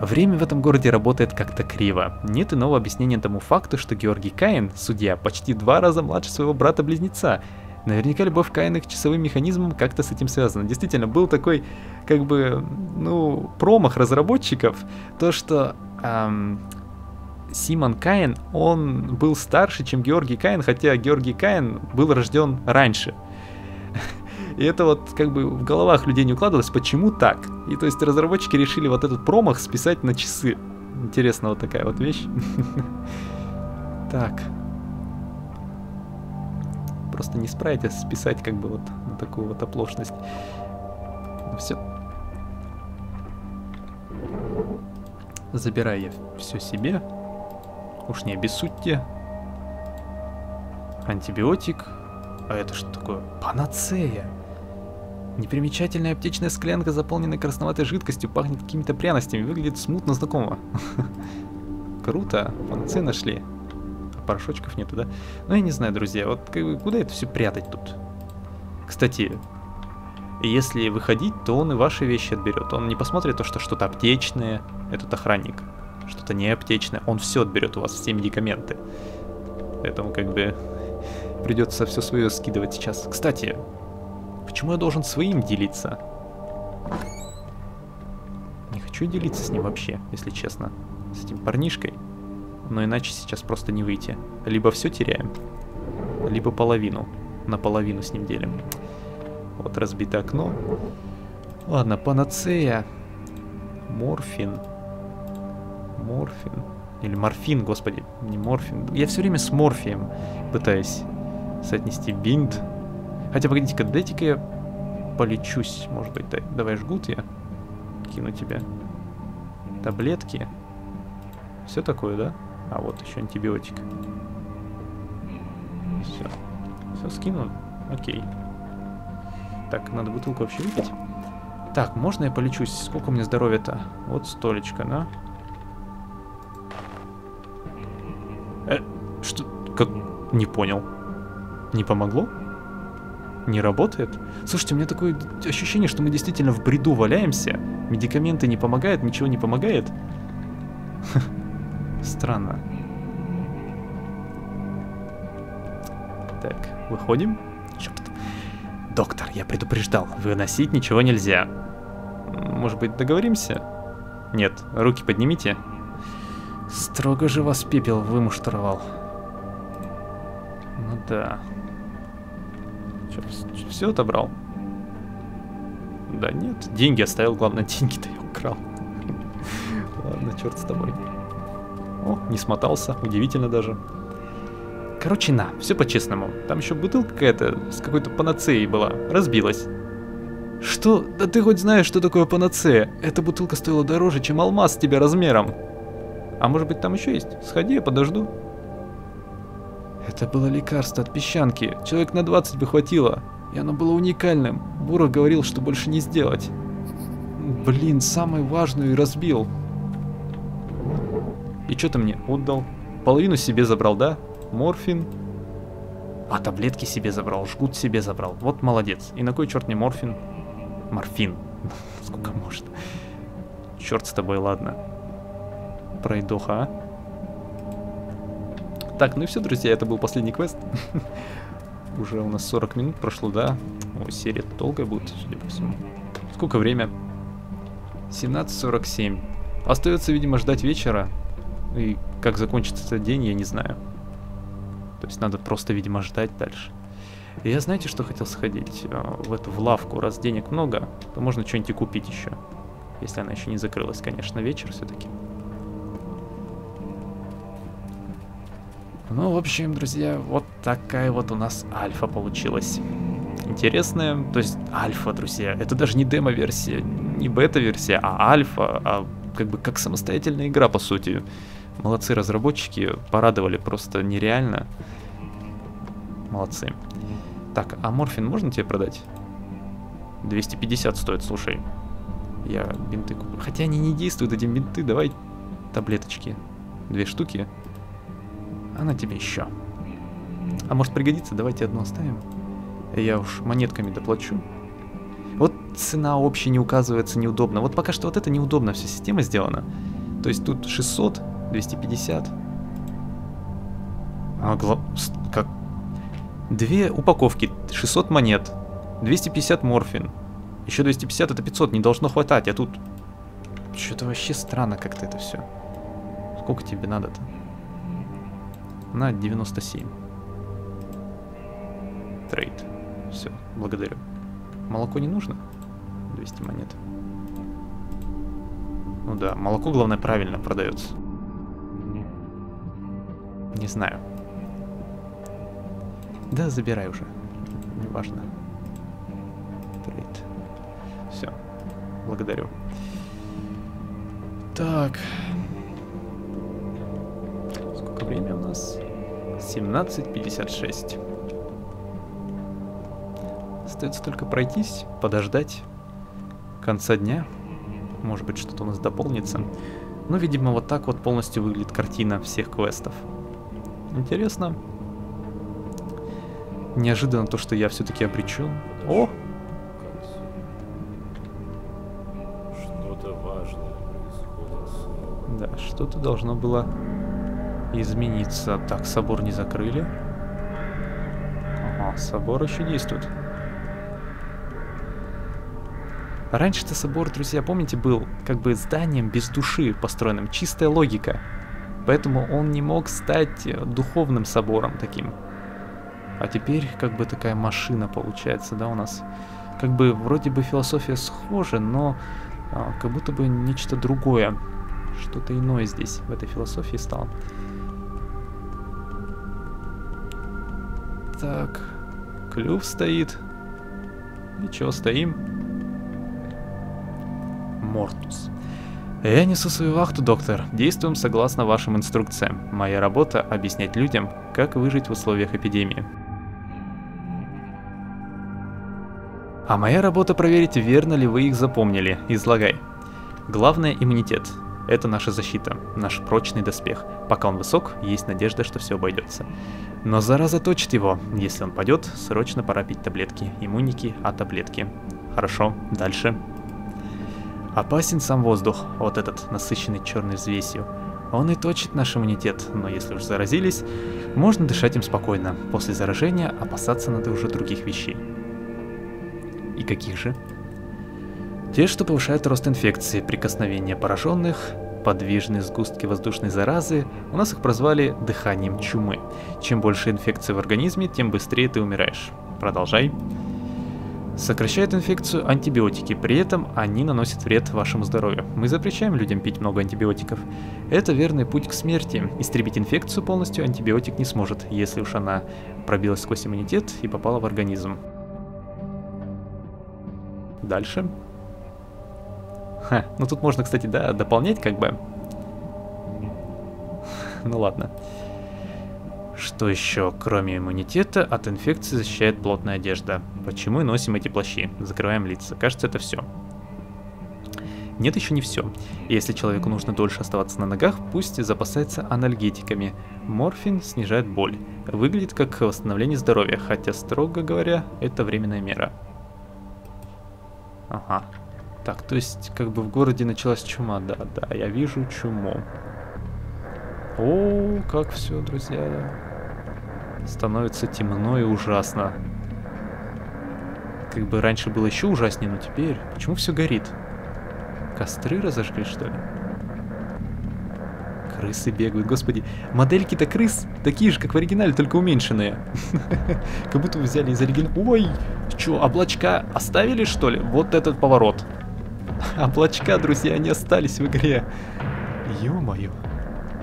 Время в этом городе работает как-то криво. Нет иного объяснения тому факту, что Георгий Каин, судья, почти 2 раза младше своего брата-близнеца. Наверняка любовь Каина к часовым механизмам как-то с этим связана. Действительно, был такой, как бы, ну, промах разработчиков, то, что Симон Кайен, он был старше, чем Георгий Каин, хотя Георгий Каин был рожден раньше. И это вот, как бы, в головах людей не укладывалось, почему так? И то есть разработчики решили вот этот промах списать на часы. Интересно, вот такая вот вещь. Так... Просто не справить, а списать как бы вот на такую вот оплошность. Ну, все. Забираю я все себе. Уж не обессудьте. Антибиотик. А это что такое? Панацея. Непримечательная аптечная склянка, заполненная красноватой жидкостью, пахнет какими-то пряностями. Выглядит смутно знакомо. Круто. Панацею нашли. Порошочков нету, да? Ну, я не знаю, друзья, вот как бы, куда это все прятать тут? Кстати, если выходить, то он и ваши вещи отберет. Он не посмотрит то, что что-то аптечное, этот охранник, что-то не аптечное. Он все отберет у вас, все медикаменты. Поэтому, как бы, придется все свое скидывать сейчас. Кстати, почему я должен своим делиться? Не хочу делиться с ним вообще, если честно. С этим парнишкой. Но иначе сейчас просто не выйти. Либо все теряем, либо половину. Наполовину с ним делим. Вот разбито окно. Ладно, панацея. Морфин. Морфин. Или морфин, господи. Не морфин. Я все время с морфием пытаюсь соотнести бинт. Хотя, погодите-ка, дайте-ка я полечусь. Может быть, давай жгут я кину тебе. Таблетки. Все такое, да? А вот еще антибиотик. Все. Все скинул. Окей. Так, надо бутылку вообще выпить. Так, можно я полечусь? Сколько у меня здоровья-то? Вот столечко, да? Что? Как? Не понял. Не помогло? Не работает? Слушайте, у меня такое ощущение, что мы действительно в бреду валяемся. Медикаменты не помогают, ничего не помогает. Странно. Так, выходим. Черт. Доктор, я предупреждал, выносить ничего нельзя. Может быть, договоримся? Нет, руки поднимите. Строго же вас пепел вымуштровал. Ну да. Черт, все отобрал? Да нет, деньги оставил, главное, деньги-то я украл. Ладно, черт с тобой. О, не смотался, удивительно даже. Короче, на, все по-честному. Там еще бутылка какая-то с какой-то панацеей была, разбилась. Что? Да ты хоть знаешь, что такое панацея? Эта бутылка стоила дороже, чем алмаз с тебя размером. А может быть, там еще есть? Сходи, я подожду. Это было лекарство от песчанки. Человек на 20 бы хватило. И оно было уникальным. Буров говорил, что больше не сделать. Блин, самую важную и разбил. И что ты мне отдал? Половину себе забрал, да? Морфин. А таблетки себе забрал, жгут себе забрал. Вот молодец. И на кой черт не морфин? Морфин. Сколько можно? Черт с тобой, ладно. Пройдоха, а? Так, ну и все, друзья, это был последний квест. Уже у нас 40 минут прошло, да? Ой, серия долгая будет, судя по всему. Сколько время? 17:47. Остается, видимо, ждать вечера. И как закончится этот день, я не знаю. То есть надо просто, видимо, ждать дальше. И я, знаете, что хотел сходить? В эту лавку. Раз денег много, то можно что-нибудь и купить еще. Если она еще не закрылась, конечно, вечер все-таки. Ну, в общем, друзья, вот такая вот у нас альфа получилась. Интересная, то есть альфа, друзья, это даже не демо-версия, не бета-версия, а альфа, а как бы как самостоятельная игра, по сути. Молодцы разработчики, порадовали просто нереально. Молодцы. Так, а морфин можно тебе продать? 250 стоит, слушай. Я бинты куплю. Хотя они не действуют, эти бинты, давай таблеточки. 2 штуки. Она тебе еще. А может пригодится? Давайте одну оставим. Я уж монетками доплачу. Вот цена общая не указывается, неудобно. Вот пока что вот это неудобно, вся система сделана. То есть тут 600, 250. А, как? 2 упаковки, 600 монет, 250 морфин. Еще 250, это 500, не должно хватать, а тут... Что-то вообще странно как-то это все. Сколько тебе надо-то? На 97. Трейд. Все, благодарю. Молоко не нужно? 200 монет. Ну да, молоко, главное, правильно продается. Не знаю. Да, забирай уже. Неважно. Трейд. Все, благодарю. Так. Сколько времени у нас? 17:56. Остается только пройтись, подождать конца дня. Может быть, что-то у нас дополнится. Ну, видимо, вот так вот полностью выглядит картина всех квестов. Интересно. Неожиданно то, что я все-таки обречен. О! Что-то важное происходит. Да, что-то должно было измениться. Так, собор не закрыли. Ага, собор еще действует. Раньше-то собор, друзья, помните, был как бы зданием без души построенным. Чистая логика. Поэтому он не мог стать духовным собором таким. А теперь как бы такая машина получается, да, у нас. Как бы вроде бы философия схожа, но как будто бы нечто другое. Что-то иное здесь, в этой философии стало. Так, клюв стоит. И чего стоим? Мортус. Я несу свою вахту, доктор. Действуем согласно вашим инструкциям. Моя работа — объяснять людям, как выжить в условиях эпидемии. А моя работа — проверить, верно ли вы их запомнили. Излагай. Главное — иммунитет. Это наша защита, наш прочный доспех. Пока он высок, есть надежда, что все обойдется. Но зараза точит его. Если он падет, срочно пора пить таблетки. Иммуники, а таблетки. Хорошо, дальше. Опасен сам воздух, вот этот, насыщенный черной взвесью. Он и точит наш иммунитет, но если уж заразились, можно дышать им спокойно. После заражения опасаться надо уже других вещей. И каких же? Те, что повышают рост инфекции, прикосновения пораженных, подвижные сгустки воздушной заразы, у нас их прозвали дыханием чумы. Чем больше инфекций в организме, тем быстрее ты умираешь. Продолжай. Сокращает инфекцию антибиотики, при этом они наносят вред вашему здоровью. Мы запрещаем людям пить много антибиотиков. Это верный путь к смерти. Истребить инфекцию полностью антибиотик не сможет, если уж она пробилась сквозь иммунитет и попала в организм. Дальше. Ха, ну тут можно, кстати, да, дополнять как бы. Ну ладно. Что еще, кроме иммунитета, от инфекции защищает плотная одежда. Почему и носим эти плащи? Закрываем лица. Кажется, это все. Нет, еще не все. Если человеку нужно дольше оставаться на ногах, пусть запасается анальгетиками. Морфин снижает боль. Выглядит как восстановление здоровья, хотя, строго говоря, это временная мера. Ага. Так, то есть, как бы в городе началась чума, да, я вижу чуму. О, как все, друзья. Становится темно и ужасно. Как бы раньше было еще ужаснее, но теперь... Почему все горит? Костры разожгли, что ли? Крысы бегают, господи. Модельки-то крыс такие же, как в оригинале, только уменьшенные. Как будто взяли из оригинала... Ой, что, облачка оставили, что ли? Вот этот поворот. Облачка, друзья, они остались в игре. Ё-моё.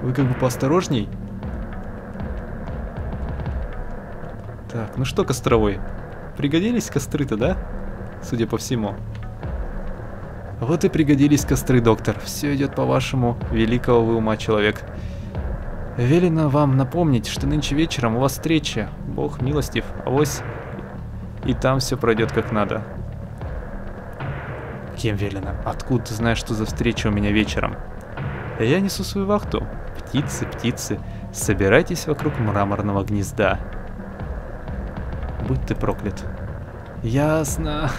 Вы как бы поосторожней. Так, ну что, костровой? Пригодились костры-то, да? Судя по всему. Вот и пригодились костры, доктор. Все идет по вашему великого вы ума, человек. Велено вам напомнить, что нынче вечером у вас встреча. Бог милостив, авось. И там все пройдет как надо. Кем велено? Откуда ты знаешь, что за встреча у меня вечером? Я несу свою вахту. Птицы, птицы, собирайтесь вокруг мраморного гнезда. Будь ты проклят. Ясно.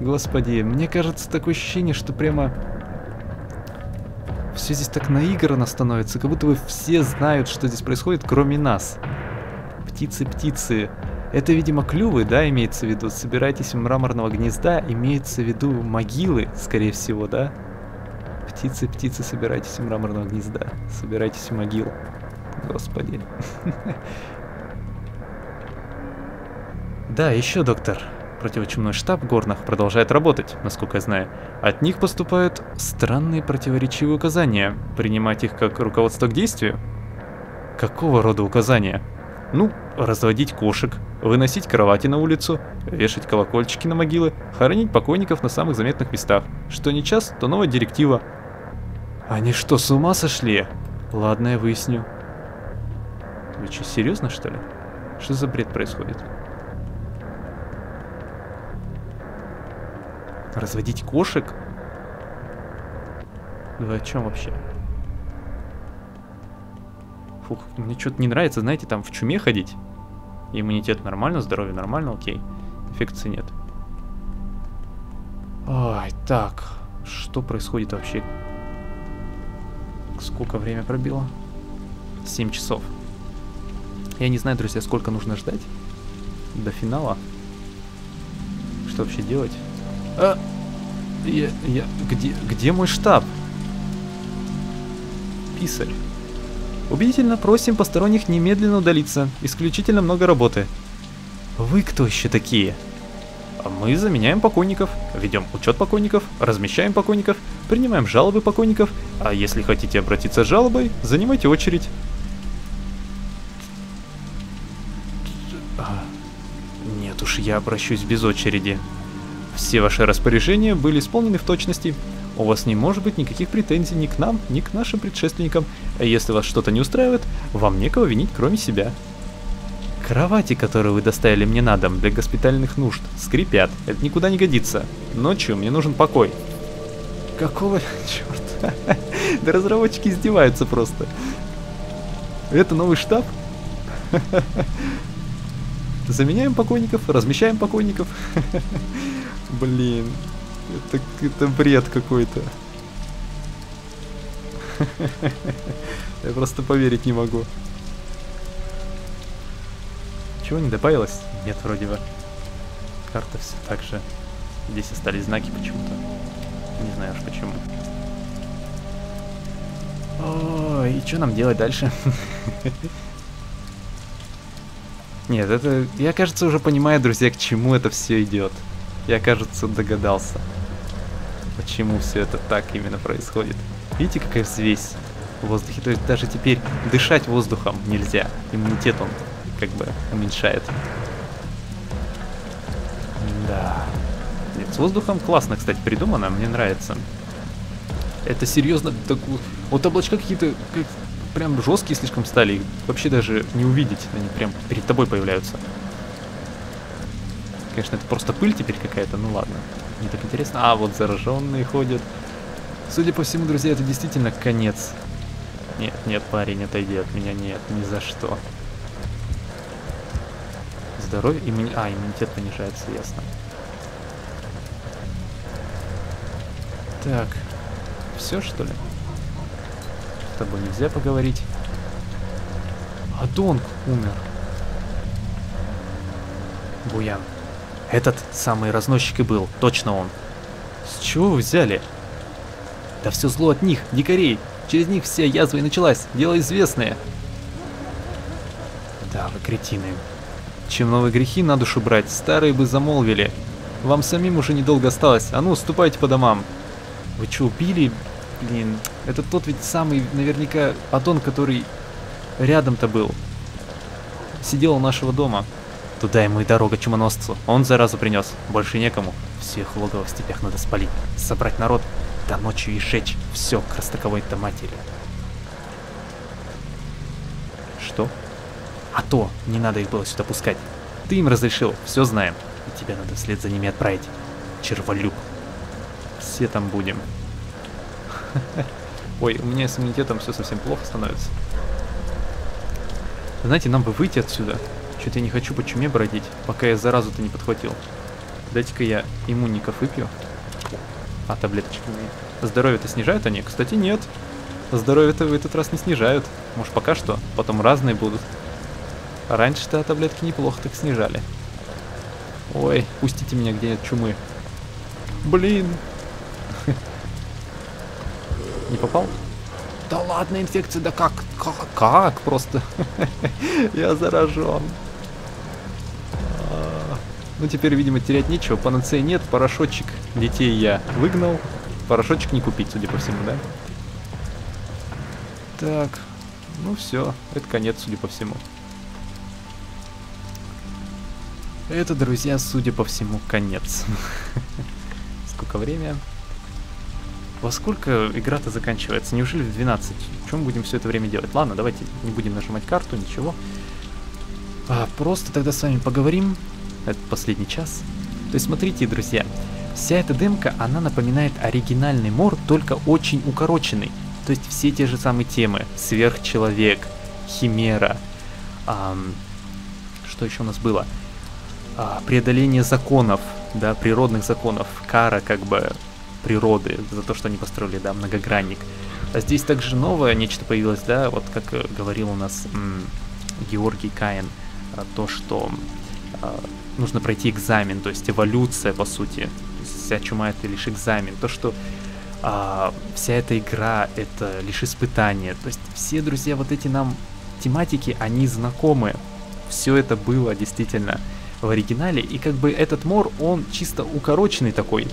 Господи, мне кажется, такое ощущение, что прямо все здесь так наигранно становится, как будто бы все знают, что здесь происходит, кроме нас. Птицы, птицы. Это, видимо, клювы, да, имеется в виду? Собирайтесь в мраморного гнезда, имеется в виду могилы, скорее всего, да? Птицы, птицы, собирайтесь в мраморного гнезда, собирайтесь в могилу. Господи. Да, еще, доктор. Противочумной штаб горных продолжает работать, насколько я знаю. От них поступают странные противоречивые указания. Принимать их как руководство к действию? Какого рода указания? Ну, разводить кошек, выносить кровати на улицу, вешать колокольчики на могилы, хоронить покойников на самых заметных местах. Что не час, то новая директива. Они что, с ума сошли? Ладно, я выясню. Вы что, серьезно, что ли? Что за бред происходит? Разводить кошек? Вы о чем вообще? Фух, мне что-то не нравится, знаете, там в чуме ходить. Иммунитет нормально, здоровье нормально, окей. Инфекции нет. Ой, так. Что происходит вообще? Сколько время пробило? 7 часов. Я не знаю, друзья, сколько нужно ждать до финала. Что вообще делать? А, где мой штаб? Писарь. Убедительно просим посторонних немедленно удалиться. Исключительно много работы. Вы кто еще такие? Мы заменяем покойников, ведем учет покойников, размещаем покойников, принимаем жалобы покойников, а если хотите обратиться с жалобой, занимайте очередь. Нет уж, я обращусь без очереди. Все ваши распоряжения были исполнены в точности. У вас не может быть никаких претензий ни к нам, ни к нашим предшественникам. Если вас что-то не устраивает, вам некого винить, кроме себя. Кровати, которые вы доставили мне на дом для госпитальных нужд, скрипят. Это никуда не годится. Ночью мне нужен покой. Какого черта? Да разработчики издеваются просто. Это новый штаб? Заменяем покойников, размещаем покойников. Блин, это бред какой-то. Я просто поверить не могу. Чего не добавилось? Нет, вроде бы. Карта все так же. Здесь остались знаки почему-то. Не знаю уж почему. О, и что нам делать дальше? Нет, это... Я, кажется, уже понимаю, друзья, к чему это все идет. Я, кажется, догадался, почему все это так именно происходит. Видите, какая взвесь в воздухе? То есть даже теперь дышать воздухом нельзя. Иммунитет он как бы уменьшает. Да. Нет, с воздухом классно, кстати, придумано. Мне нравится. Это серьезно. Так, вот облачка какие-то как, прям жесткие слишком стали. Их вообще даже не увидеть. Они прям перед тобой появляются. Конечно, это просто пыль теперь какая-то. Ну ладно. Не так интересно. А, вот зараженные ходят. Судя по всему, друзья, это действительно конец. Нет, нет, парень, отойди от меня. Нет, ни за что. Здоровье. А, иммунитет понижается, ясно. Так. Все, что ли? С тобой нельзя поговорить. А Донг умер. Буян. Этот самый разносчик и был. Точно он. С чего вы взяли? Да все зло от них, дикарей. Через них вся язва и началась. Дело известное. Да, вы кретины. Чем новые грехи на душу брать, старые бы замолвили. Вам самим уже недолго осталось. А ну, ступайте по домам. Вы что, убили? Блин, это тот ведь самый, наверняка, аддон, который рядом-то был. Сидел у нашего дома. Туда ему и дорога чумоносцу. Он заразу принес. Больше некому. Всех логово в степях надо спалить. Собрать народ, да ночью и шечь. Все к ростаковой-то матери. Что? А то, не надо их было сюда пускать. Ты им разрешил, все знаем. И тебя надо вслед за ними отправить. Черволюб. Все там будем. Ой, у меня с иммунитетом все совсем плохо становится. Знаете, нам бы выйти отсюда. Что-то я не хочу по чуме бродить, пока я заразу-то не подхватил. Дайте-ка я иммунников выпью. А, таблеточки мне. Здоровье-то снижают они? Кстати, нет. Здоровье-то в этот раз не снижают. Может, пока что, потом разные будут. Раньше-то таблетки неплохо так снижали. Ой, пустите меня, где нет чумы. Блин. Не попал? Да ладно, инфекция, да как? Как просто? Я заражен. Ну теперь, видимо, терять нечего. Панацеи нет, порошочек детей я выгнал. Порошочек не купить, судя по всему, да? Так, ну все, это конец, судя по всему. Это, друзья, судя по всему, конец. Сколько времени? Во сколько игра-то заканчивается? Неужели в 12? Чем мы будем все это время делать? Ладно, давайте не будем нажимать карту, ничего. А, просто тогда с вами поговорим. Это последний час. То есть смотрите, друзья, вся эта демка, она напоминает оригинальный Мор, только очень укороченный. То есть все те же самые темы. Сверхчеловек, Химера. Что еще у нас было? Преодоление законов, да, природных законов, кара как бы природы за то, что они построили, да, многогранник. А здесь также новое нечто появилось, да, вот как говорил у нас Георгий Каин, то, что нужно пройти экзамен, то есть эволюция, по сути, вся чума — это лишь экзамен, то, что вся эта игра — это лишь испытание, то есть все, друзья, вот эти нам тематики, они знакомы, все это было действительно в оригинале, и как бы этот Мор, он чисто укороченный такой.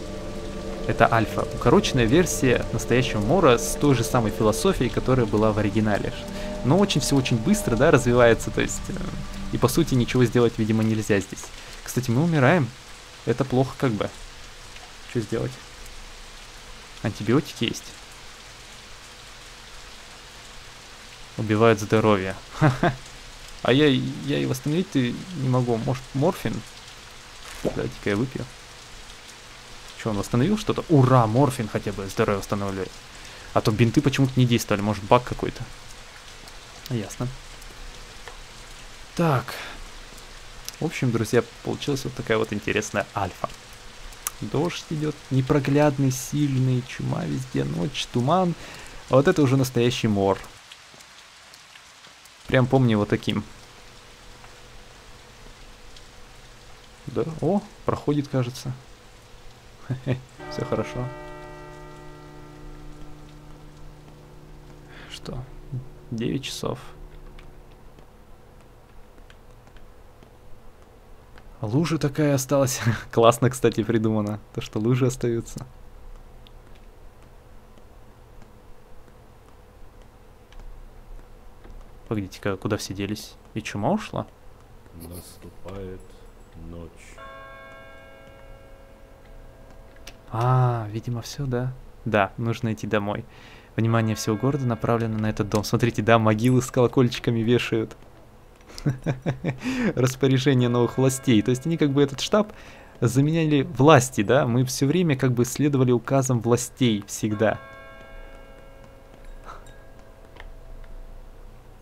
Это альфа, укороченная версия настоящего Мора с той же самой философией, которая была в оригинале. Но очень все очень быстро, да, развивается, то есть, и по сути ничего сделать, видимо, нельзя здесь. Кстати, мы умираем, это плохо как бы. Что сделать? Антибиотики есть. Убивают здоровье. Ха-ха. А я и восстановить-то не могу. Может, морфин? Давайте-ка я выпью. Что, он восстановил что-то? Ура, морфин хотя бы здоровье восстанавливает. А то бинты почему-то не действовали. Может, баг какой-то. Ясно. Так. В общем, друзья, получилась вот такая вот интересная альфа. Дождь идет, непроглядный, сильный, чума везде, ночь, туман. А вот это уже настоящий мор. Прям помню его таким. Да, о, проходит, кажется. Хе-хе, все хорошо. Что? 9 часов. Лужа такая осталась. Классно, кстати, придумано. То, что лужи остаются. Погодите-ка, куда все делись? И чума ушла? Наступает ночь. А, видимо, все, да? Да, нужно идти домой. Внимание всего города направлено на этот дом. Смотрите, да, могилы с колокольчиками вешают. Распоряжение новых властей. То есть они как бы этот штаб заменяли власти, да? Мы все время как бы следовали указам властей всегда.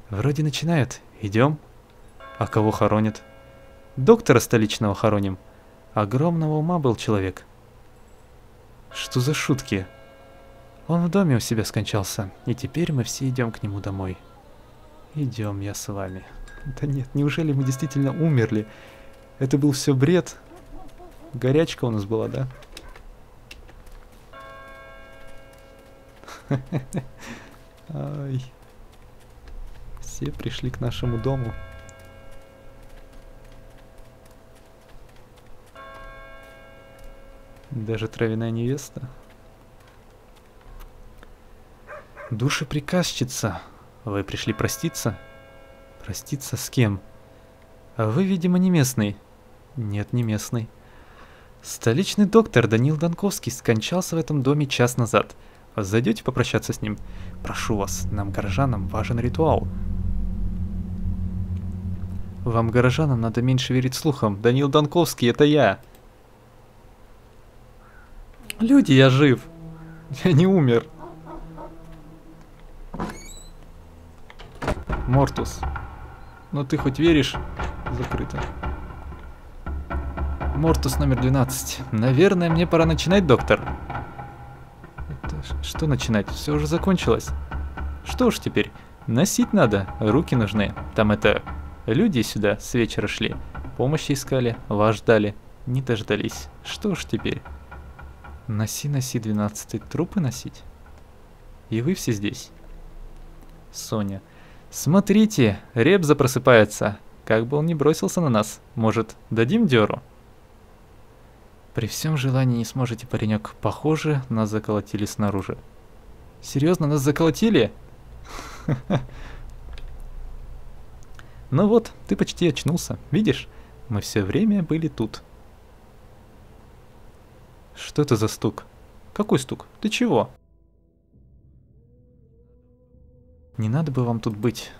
Вроде начинают. Идем. А кого хоронят? Доктора столичного хороним. Огромного ума был человек. Что за шутки? Он в доме у себя скончался. И теперь мы все идем к нему домой. Идем, я с вами. Да нет, неужели мы действительно умерли? Это был все бред. Горячка у нас была, да? Ай. Все пришли к нашему дому. Даже травяная невеста. Душеприказчица. Вы пришли проститься? Проститься с кем? Вы, видимо, не местный. Нет, не местный. Столичный доктор Данил Данковский скончался в этом доме час назад. Зайдете попрощаться с ним? Прошу вас, нам, горожанам, важен ритуал. Вам, горожанам, надо меньше верить слухам. Данил Данковский, это я. Люди, я жив. Я не умер. Мортус. Но ты хоть веришь? Закрыто. Мортус номер 12. Наверное, мне пора начинать, доктор. Это что начинать? Все уже закончилось. Что ж теперь? Носить надо. Руки нужны. Там это... Люди сюда с вечера шли. Помощи искали. Вас ждали. Не дождались. Что ж теперь? Носи 12. Трупы носить? И вы все здесь. Соня. Смотрите, Ребза просыпается. Как бы он не бросился на нас. Может, дадим дёру? При всем желании не сможете, паренек. Похоже, нас заколотили снаружи. Серьезно, нас заколотили? Ну вот, ты почти очнулся. Видишь, мы все время были тут. Что это за стук? Какой стук? Ты чего? Не надо бы вам тут быть.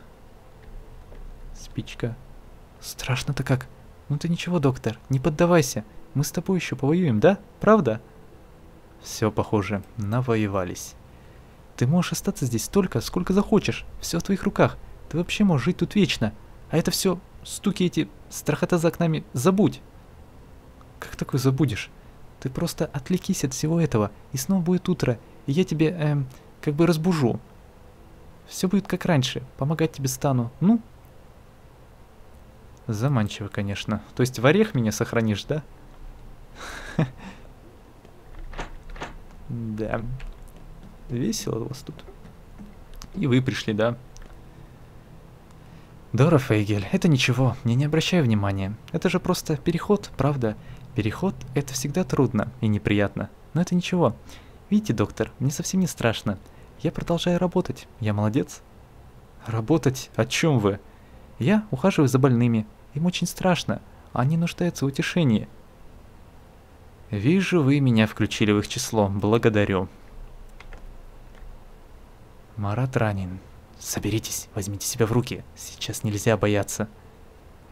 Спичка. Страшно-то как. Ну ты ничего, доктор, не поддавайся. Мы с тобой еще повоюем, да? Правда? Все, похоже, навоевались. Ты можешь остаться здесь столько, сколько захочешь. Все в твоих руках. Ты вообще можешь жить тут вечно. А это все стуки эти, страхота за окнами. Забудь. Как такое забудешь? Ты просто отвлекись от всего этого. И снова будет утро. И я тебе, как бы разбужу. Все будет как раньше. Помогать тебе стану. Ну? Заманчиво, конечно. То есть в орех меня сохранишь, да? Да. Весело у вас тут. И вы пришли, да? Дора Фейгель, это ничего. Я не обращаю внимания. Это же просто переход, правда? Переход — это всегда трудно и неприятно. Но это ничего. Видите, доктор, мне совсем не страшно. Я продолжаю работать. Я молодец. Работать? О чем вы? Я ухаживаю за больными. Им очень страшно. Они нуждаются в утешении. Вижу, вы меня включили в их число. Благодарю. Марат ранен. Соберитесь, возьмите себя в руки. Сейчас нельзя бояться.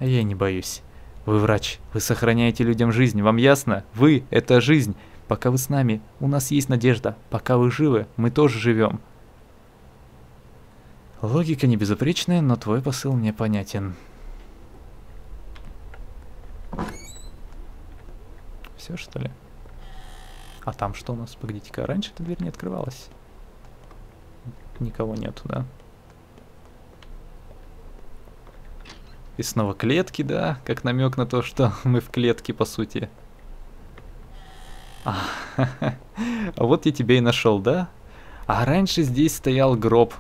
Я не боюсь. Вы врач. Вы сохраняете людям жизнь. Вам ясно? Вы — это жизнь. Пока вы с нами, у нас есть надежда. Пока вы живы, мы тоже живем. Логика не безупречная, но твой посыл мне понятен. Все, что ли? А там что у нас? Погодите-ка, раньше эта дверь не открывалась. Никого нету, да? И снова клетки, да? Как намек на то, что мы в клетке, по сути. А вот я тебя и нашел, да? А раньше здесь стоял гроб.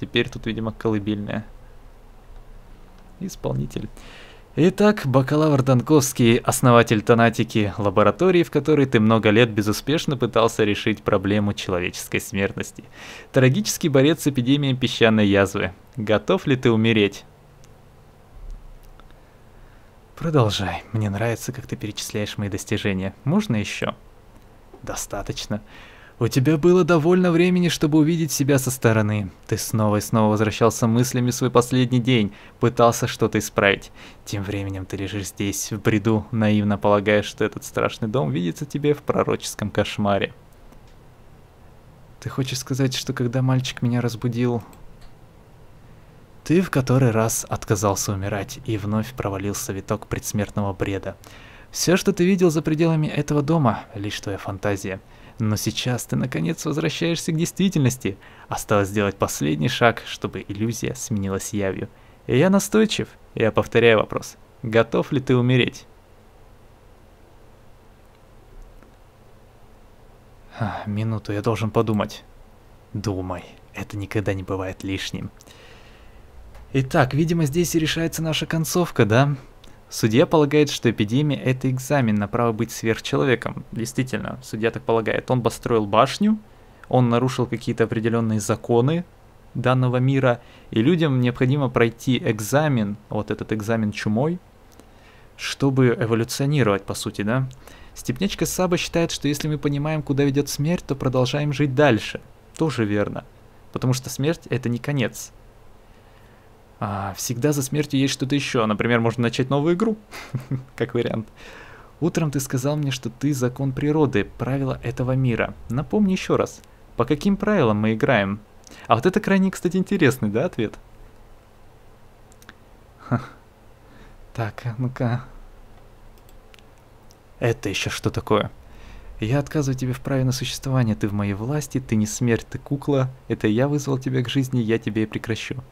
Теперь тут, видимо, колыбельная. Исполнитель. Итак, бакалавр Данковский, основатель Тонатики, лаборатории, в которой ты много лет безуспешно пытался решить проблему человеческой смертности. Трагический борец с эпидемией песчаной язвы. Готов ли ты умереть? Продолжай. Мне нравится, как ты перечисляешь мои достижения. Можно еще? Достаточно. У тебя было довольно времени, чтобы увидеть себя со стороны. Ты снова и снова возвращался мыслями в свой последний день, пытался что-то исправить. Тем временем ты лежишь здесь, в бреду, наивно полагая, что этот страшный дом видится тебе в пророческом кошмаре. Ты хочешь сказать, что когда мальчик меня разбудил... Ты в который раз отказался умирать, и вновь провалился в виток предсмертного бреда. Все, что ты видел за пределами этого дома, лишь твоя фантазия. Но сейчас ты наконец возвращаешься к действительности. Осталось сделать последний шаг, чтобы иллюзия сменилась явью. И я настойчив. Я повторяю вопрос. Готов ли ты умереть? Минуту, я должен подумать. Думай. Это никогда не бывает лишним. Итак, видимо, здесь и решается наша концовка, да? Судья полагает, что эпидемия — это экзамен на право быть сверхчеловеком. Действительно, судья так полагает. Он построил башню, он нарушил какие-то определенные законы данного мира, и людям необходимо пройти экзамен, вот этот экзамен чумой, чтобы эволюционировать, по сути, да? Степнячка Саба считает, что если мы понимаем, куда ведет смерть, то продолжаем жить дальше. Тоже верно. Потому что смерть — это не конец. Всегда за смертью есть что-то еще. Например, можно начать новую игру, как вариант. Утром ты сказал мне, что ты закон природы, правила этого мира. Напомни еще раз, по каким правилам мы играем? А вот это крайне, кстати, интересный, да, ответ? Так, ну-ка. Это еще что такое? Я отказываю тебе в праве на существование. Ты в моей власти, ты не смерть, ты кукла. Это я вызвал тебя к жизни, я тебя и прекращу.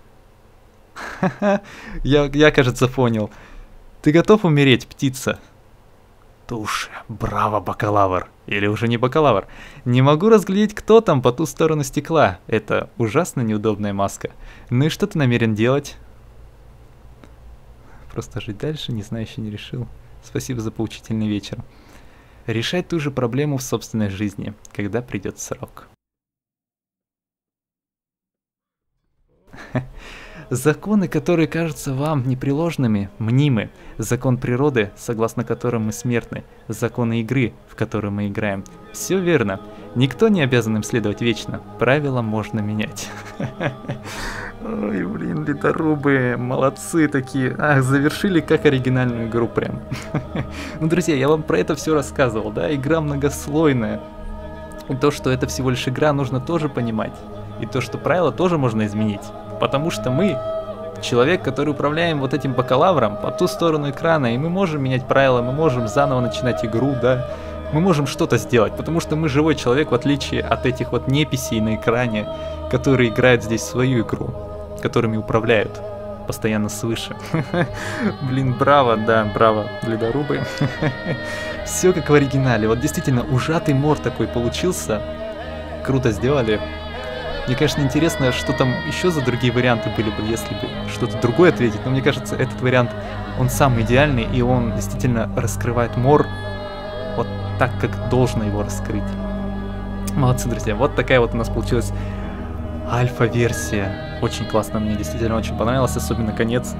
Я, кажется, понял. Ты готов умереть, птица? Тушь, браво, бакалавр. Или уже не бакалавр. Не могу разглядеть, кто там по ту сторону стекла. Это ужасно неудобная маска. Ну и что ты намерен делать? Просто жить дальше, не знаю, еще не решил. Спасибо за поучительный вечер. Решать ту же проблему в собственной жизни, когда придет срок. Законы, которые кажутся вам непреложными, мнимы. Закон природы, согласно которым мы смертны. Законы игры, в которую мы играем. Все верно. Никто не обязан им следовать вечно. Правила можно менять. Ой, блин, ледорубы, молодцы такие. Ах, завершили как оригинальную игру прям. Ну, друзья, я вам про это все рассказывал, да? Игра многослойная. И то, что это всего лишь игра, нужно тоже понимать. И то, что правила тоже можно изменить. Потому что мы, человек, который управляем вот этим бакалавром по ту сторону экрана, и мы можем менять правила, мы можем заново начинать игру, да, мы можем что-то сделать, потому что мы живой человек, в отличие от этих вот неписей на экране, которые играют здесь свою игру, которыми управляют постоянно свыше. Блин, браво, да, браво, ледорубы. Все как в оригинале, вот действительно ужатый мор такой получился, круто сделали. Мне, конечно, интересно, что там еще за другие варианты были бы, если бы что-то другое ответить. Но мне кажется, этот вариант, он самый идеальный, и он действительно раскрывает мор вот так, как должно его раскрыть. Молодцы, друзья. Вот такая вот у нас получилась альфа-версия. Очень классно, мне действительно очень понравилось, особенно конец.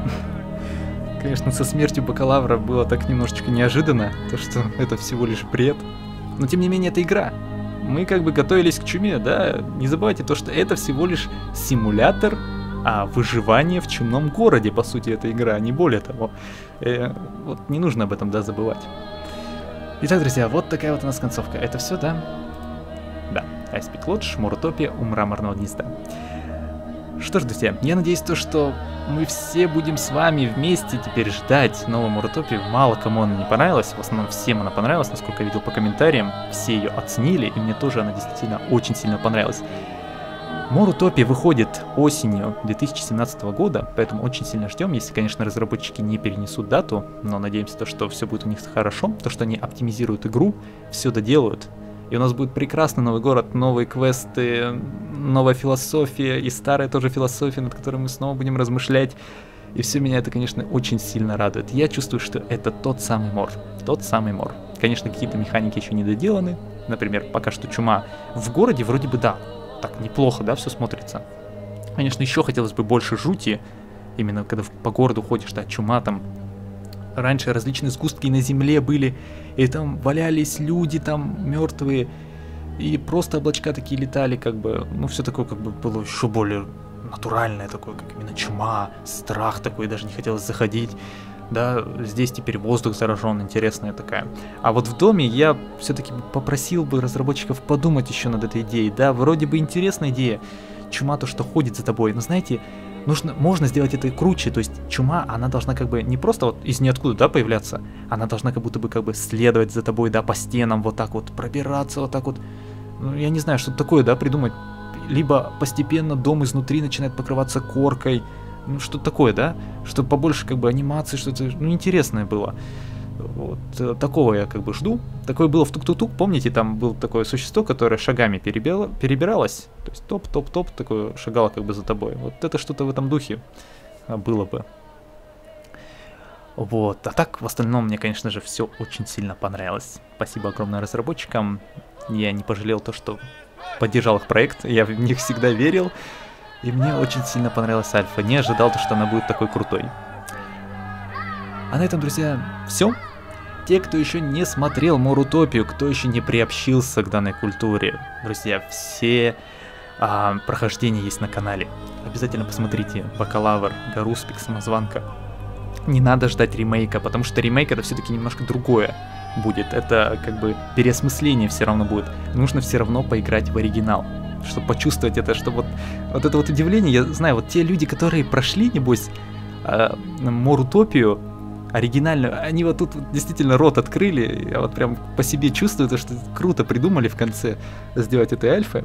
Конечно, со смертью бакалавра было так немножечко неожиданно, то что это всего лишь бред. Но, тем не менее, это игра. Мы как бы готовились к чуме, да? Не забывайте то, что это всего лишь симулятор выживания в чумном городе, по сути, эта игра, не более того. Вот не нужно об этом, да, забывать. Итак, друзья, вот такая вот у нас концовка. Это все, да? Да. Ice Pick Lodge, Мор.Утопия, у Мраморного Гнезда. Что ж, друзья, я надеюсь, то, что мы все будем с вами вместе теперь ждать новую Мор.Утопию. Мало кому она не понравилась, в основном всем она понравилась, насколько я видел по комментариям. Все ее оценили, и мне тоже она действительно очень сильно понравилась. Мор.Утопия выходит осенью 2017 года, поэтому очень сильно ждем, если, конечно, разработчики не перенесут дату, но надеемся, то, что все будет у них хорошо, то, что они оптимизируют игру, все доделают. И у нас будет прекрасный новый город, новые квесты, новая философия и старая тоже философия, над которой мы снова будем размышлять. И все меня это, конечно, очень сильно радует. Я чувствую, что это тот самый Мор. Тот самый Мор. Конечно, какие-то механики еще не доделаны. Например, пока что чума в городе, вроде бы, да, так неплохо, да, все смотрится. Конечно, еще хотелось бы больше жути. Именно когда по городу ходишь, да, чума там. Раньше различные сгустки на земле были, и там валялись люди, там мертвые, и просто облачка такие летали, как бы, ну все такое как бы было еще более натуральное такое, как именно чума, страх такой, даже не хотелось заходить, да, здесь теперь воздух заражен, интересная такая. А вот в доме я все-таки попросил бы разработчиков подумать еще над этой идеей, да, вроде бы интересная идея, чума то, что ходит за тобой, но знаете... Можно сделать это круче, то есть чума, она должна как бы не просто вот из ниоткуда, да, появляться, она должна как будто бы следовать за тобой, да, по стенам, вот так вот пробираться, вот так вот, ну, я не знаю, что-то такое, да, придумать, либо постепенно дом изнутри начинает покрываться коркой, ну, что-то такое, да, чтобы побольше как бы анимации, что-то, ну, интересное было. Вот такого я как бы жду. Такое было в Тук-тук-тук, помните, там было такое существо, которое шагами перебиралось. То есть топ-топ-топ такое шагало как бы за тобой. Вот это что-то в этом духе было бы. Вот, а так в остальном мне, конечно же, все очень сильно понравилось. Спасибо огромное разработчикам. Я не пожалел то, что поддержал их проект. Я в них всегда верил. И мне очень сильно понравилась альфа. Не ожидал то, что она будет такой крутой. А на этом, друзья, все. Те, кто еще не смотрел Мор.Утопию, кто еще не приобщился к данной культуре, друзья, все прохождения есть на канале. Обязательно посмотрите Бакалавр, Гаруспик, Самозванка. Не надо ждать ремейка, потому что ремейк это все-таки немножко другое будет. Это как бы переосмысление все равно будет. Нужно все равно поиграть в оригинал, чтобы почувствовать это, чтобы вот это вот удивление. Я знаю, вот те люди, которые прошли, небось, Мор.Утопию, оригинально, они вот тут действительно рот открыли, я вот прям по себе чувствую, то, что круто придумали в конце сделать этой альфы,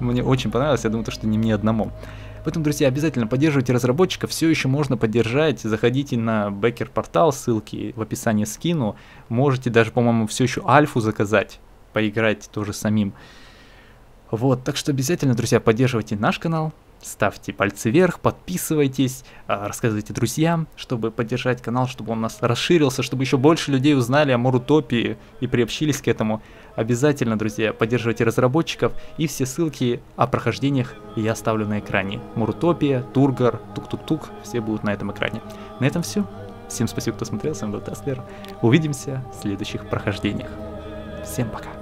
мне очень понравилось, я думаю, то, что не мне одному. Поэтому, друзья, обязательно поддерживайте разработчиков, все еще можно поддержать, заходите на бэкер-портал, ссылки в описании скину, можете даже, по-моему, все еще альфу заказать, поиграть тоже самим. Вот, так что обязательно, друзья, поддерживайте наш канал. Ставьте пальцы вверх, подписывайтесь, рассказывайте друзьям, чтобы поддержать канал, чтобы он у нас расширился, чтобы еще больше людей узнали о Мор.Утопии и приобщились к этому. Обязательно, друзья, поддерживайте разработчиков, и все ссылки о прохождениях я оставлю на экране. Мор.Утопия, Тургор, Тук-тук-тук, все будут на этом экране. На этом все. Всем спасибо, кто смотрел, с вами был Таслер. Увидимся в следующих прохождениях. Всем пока.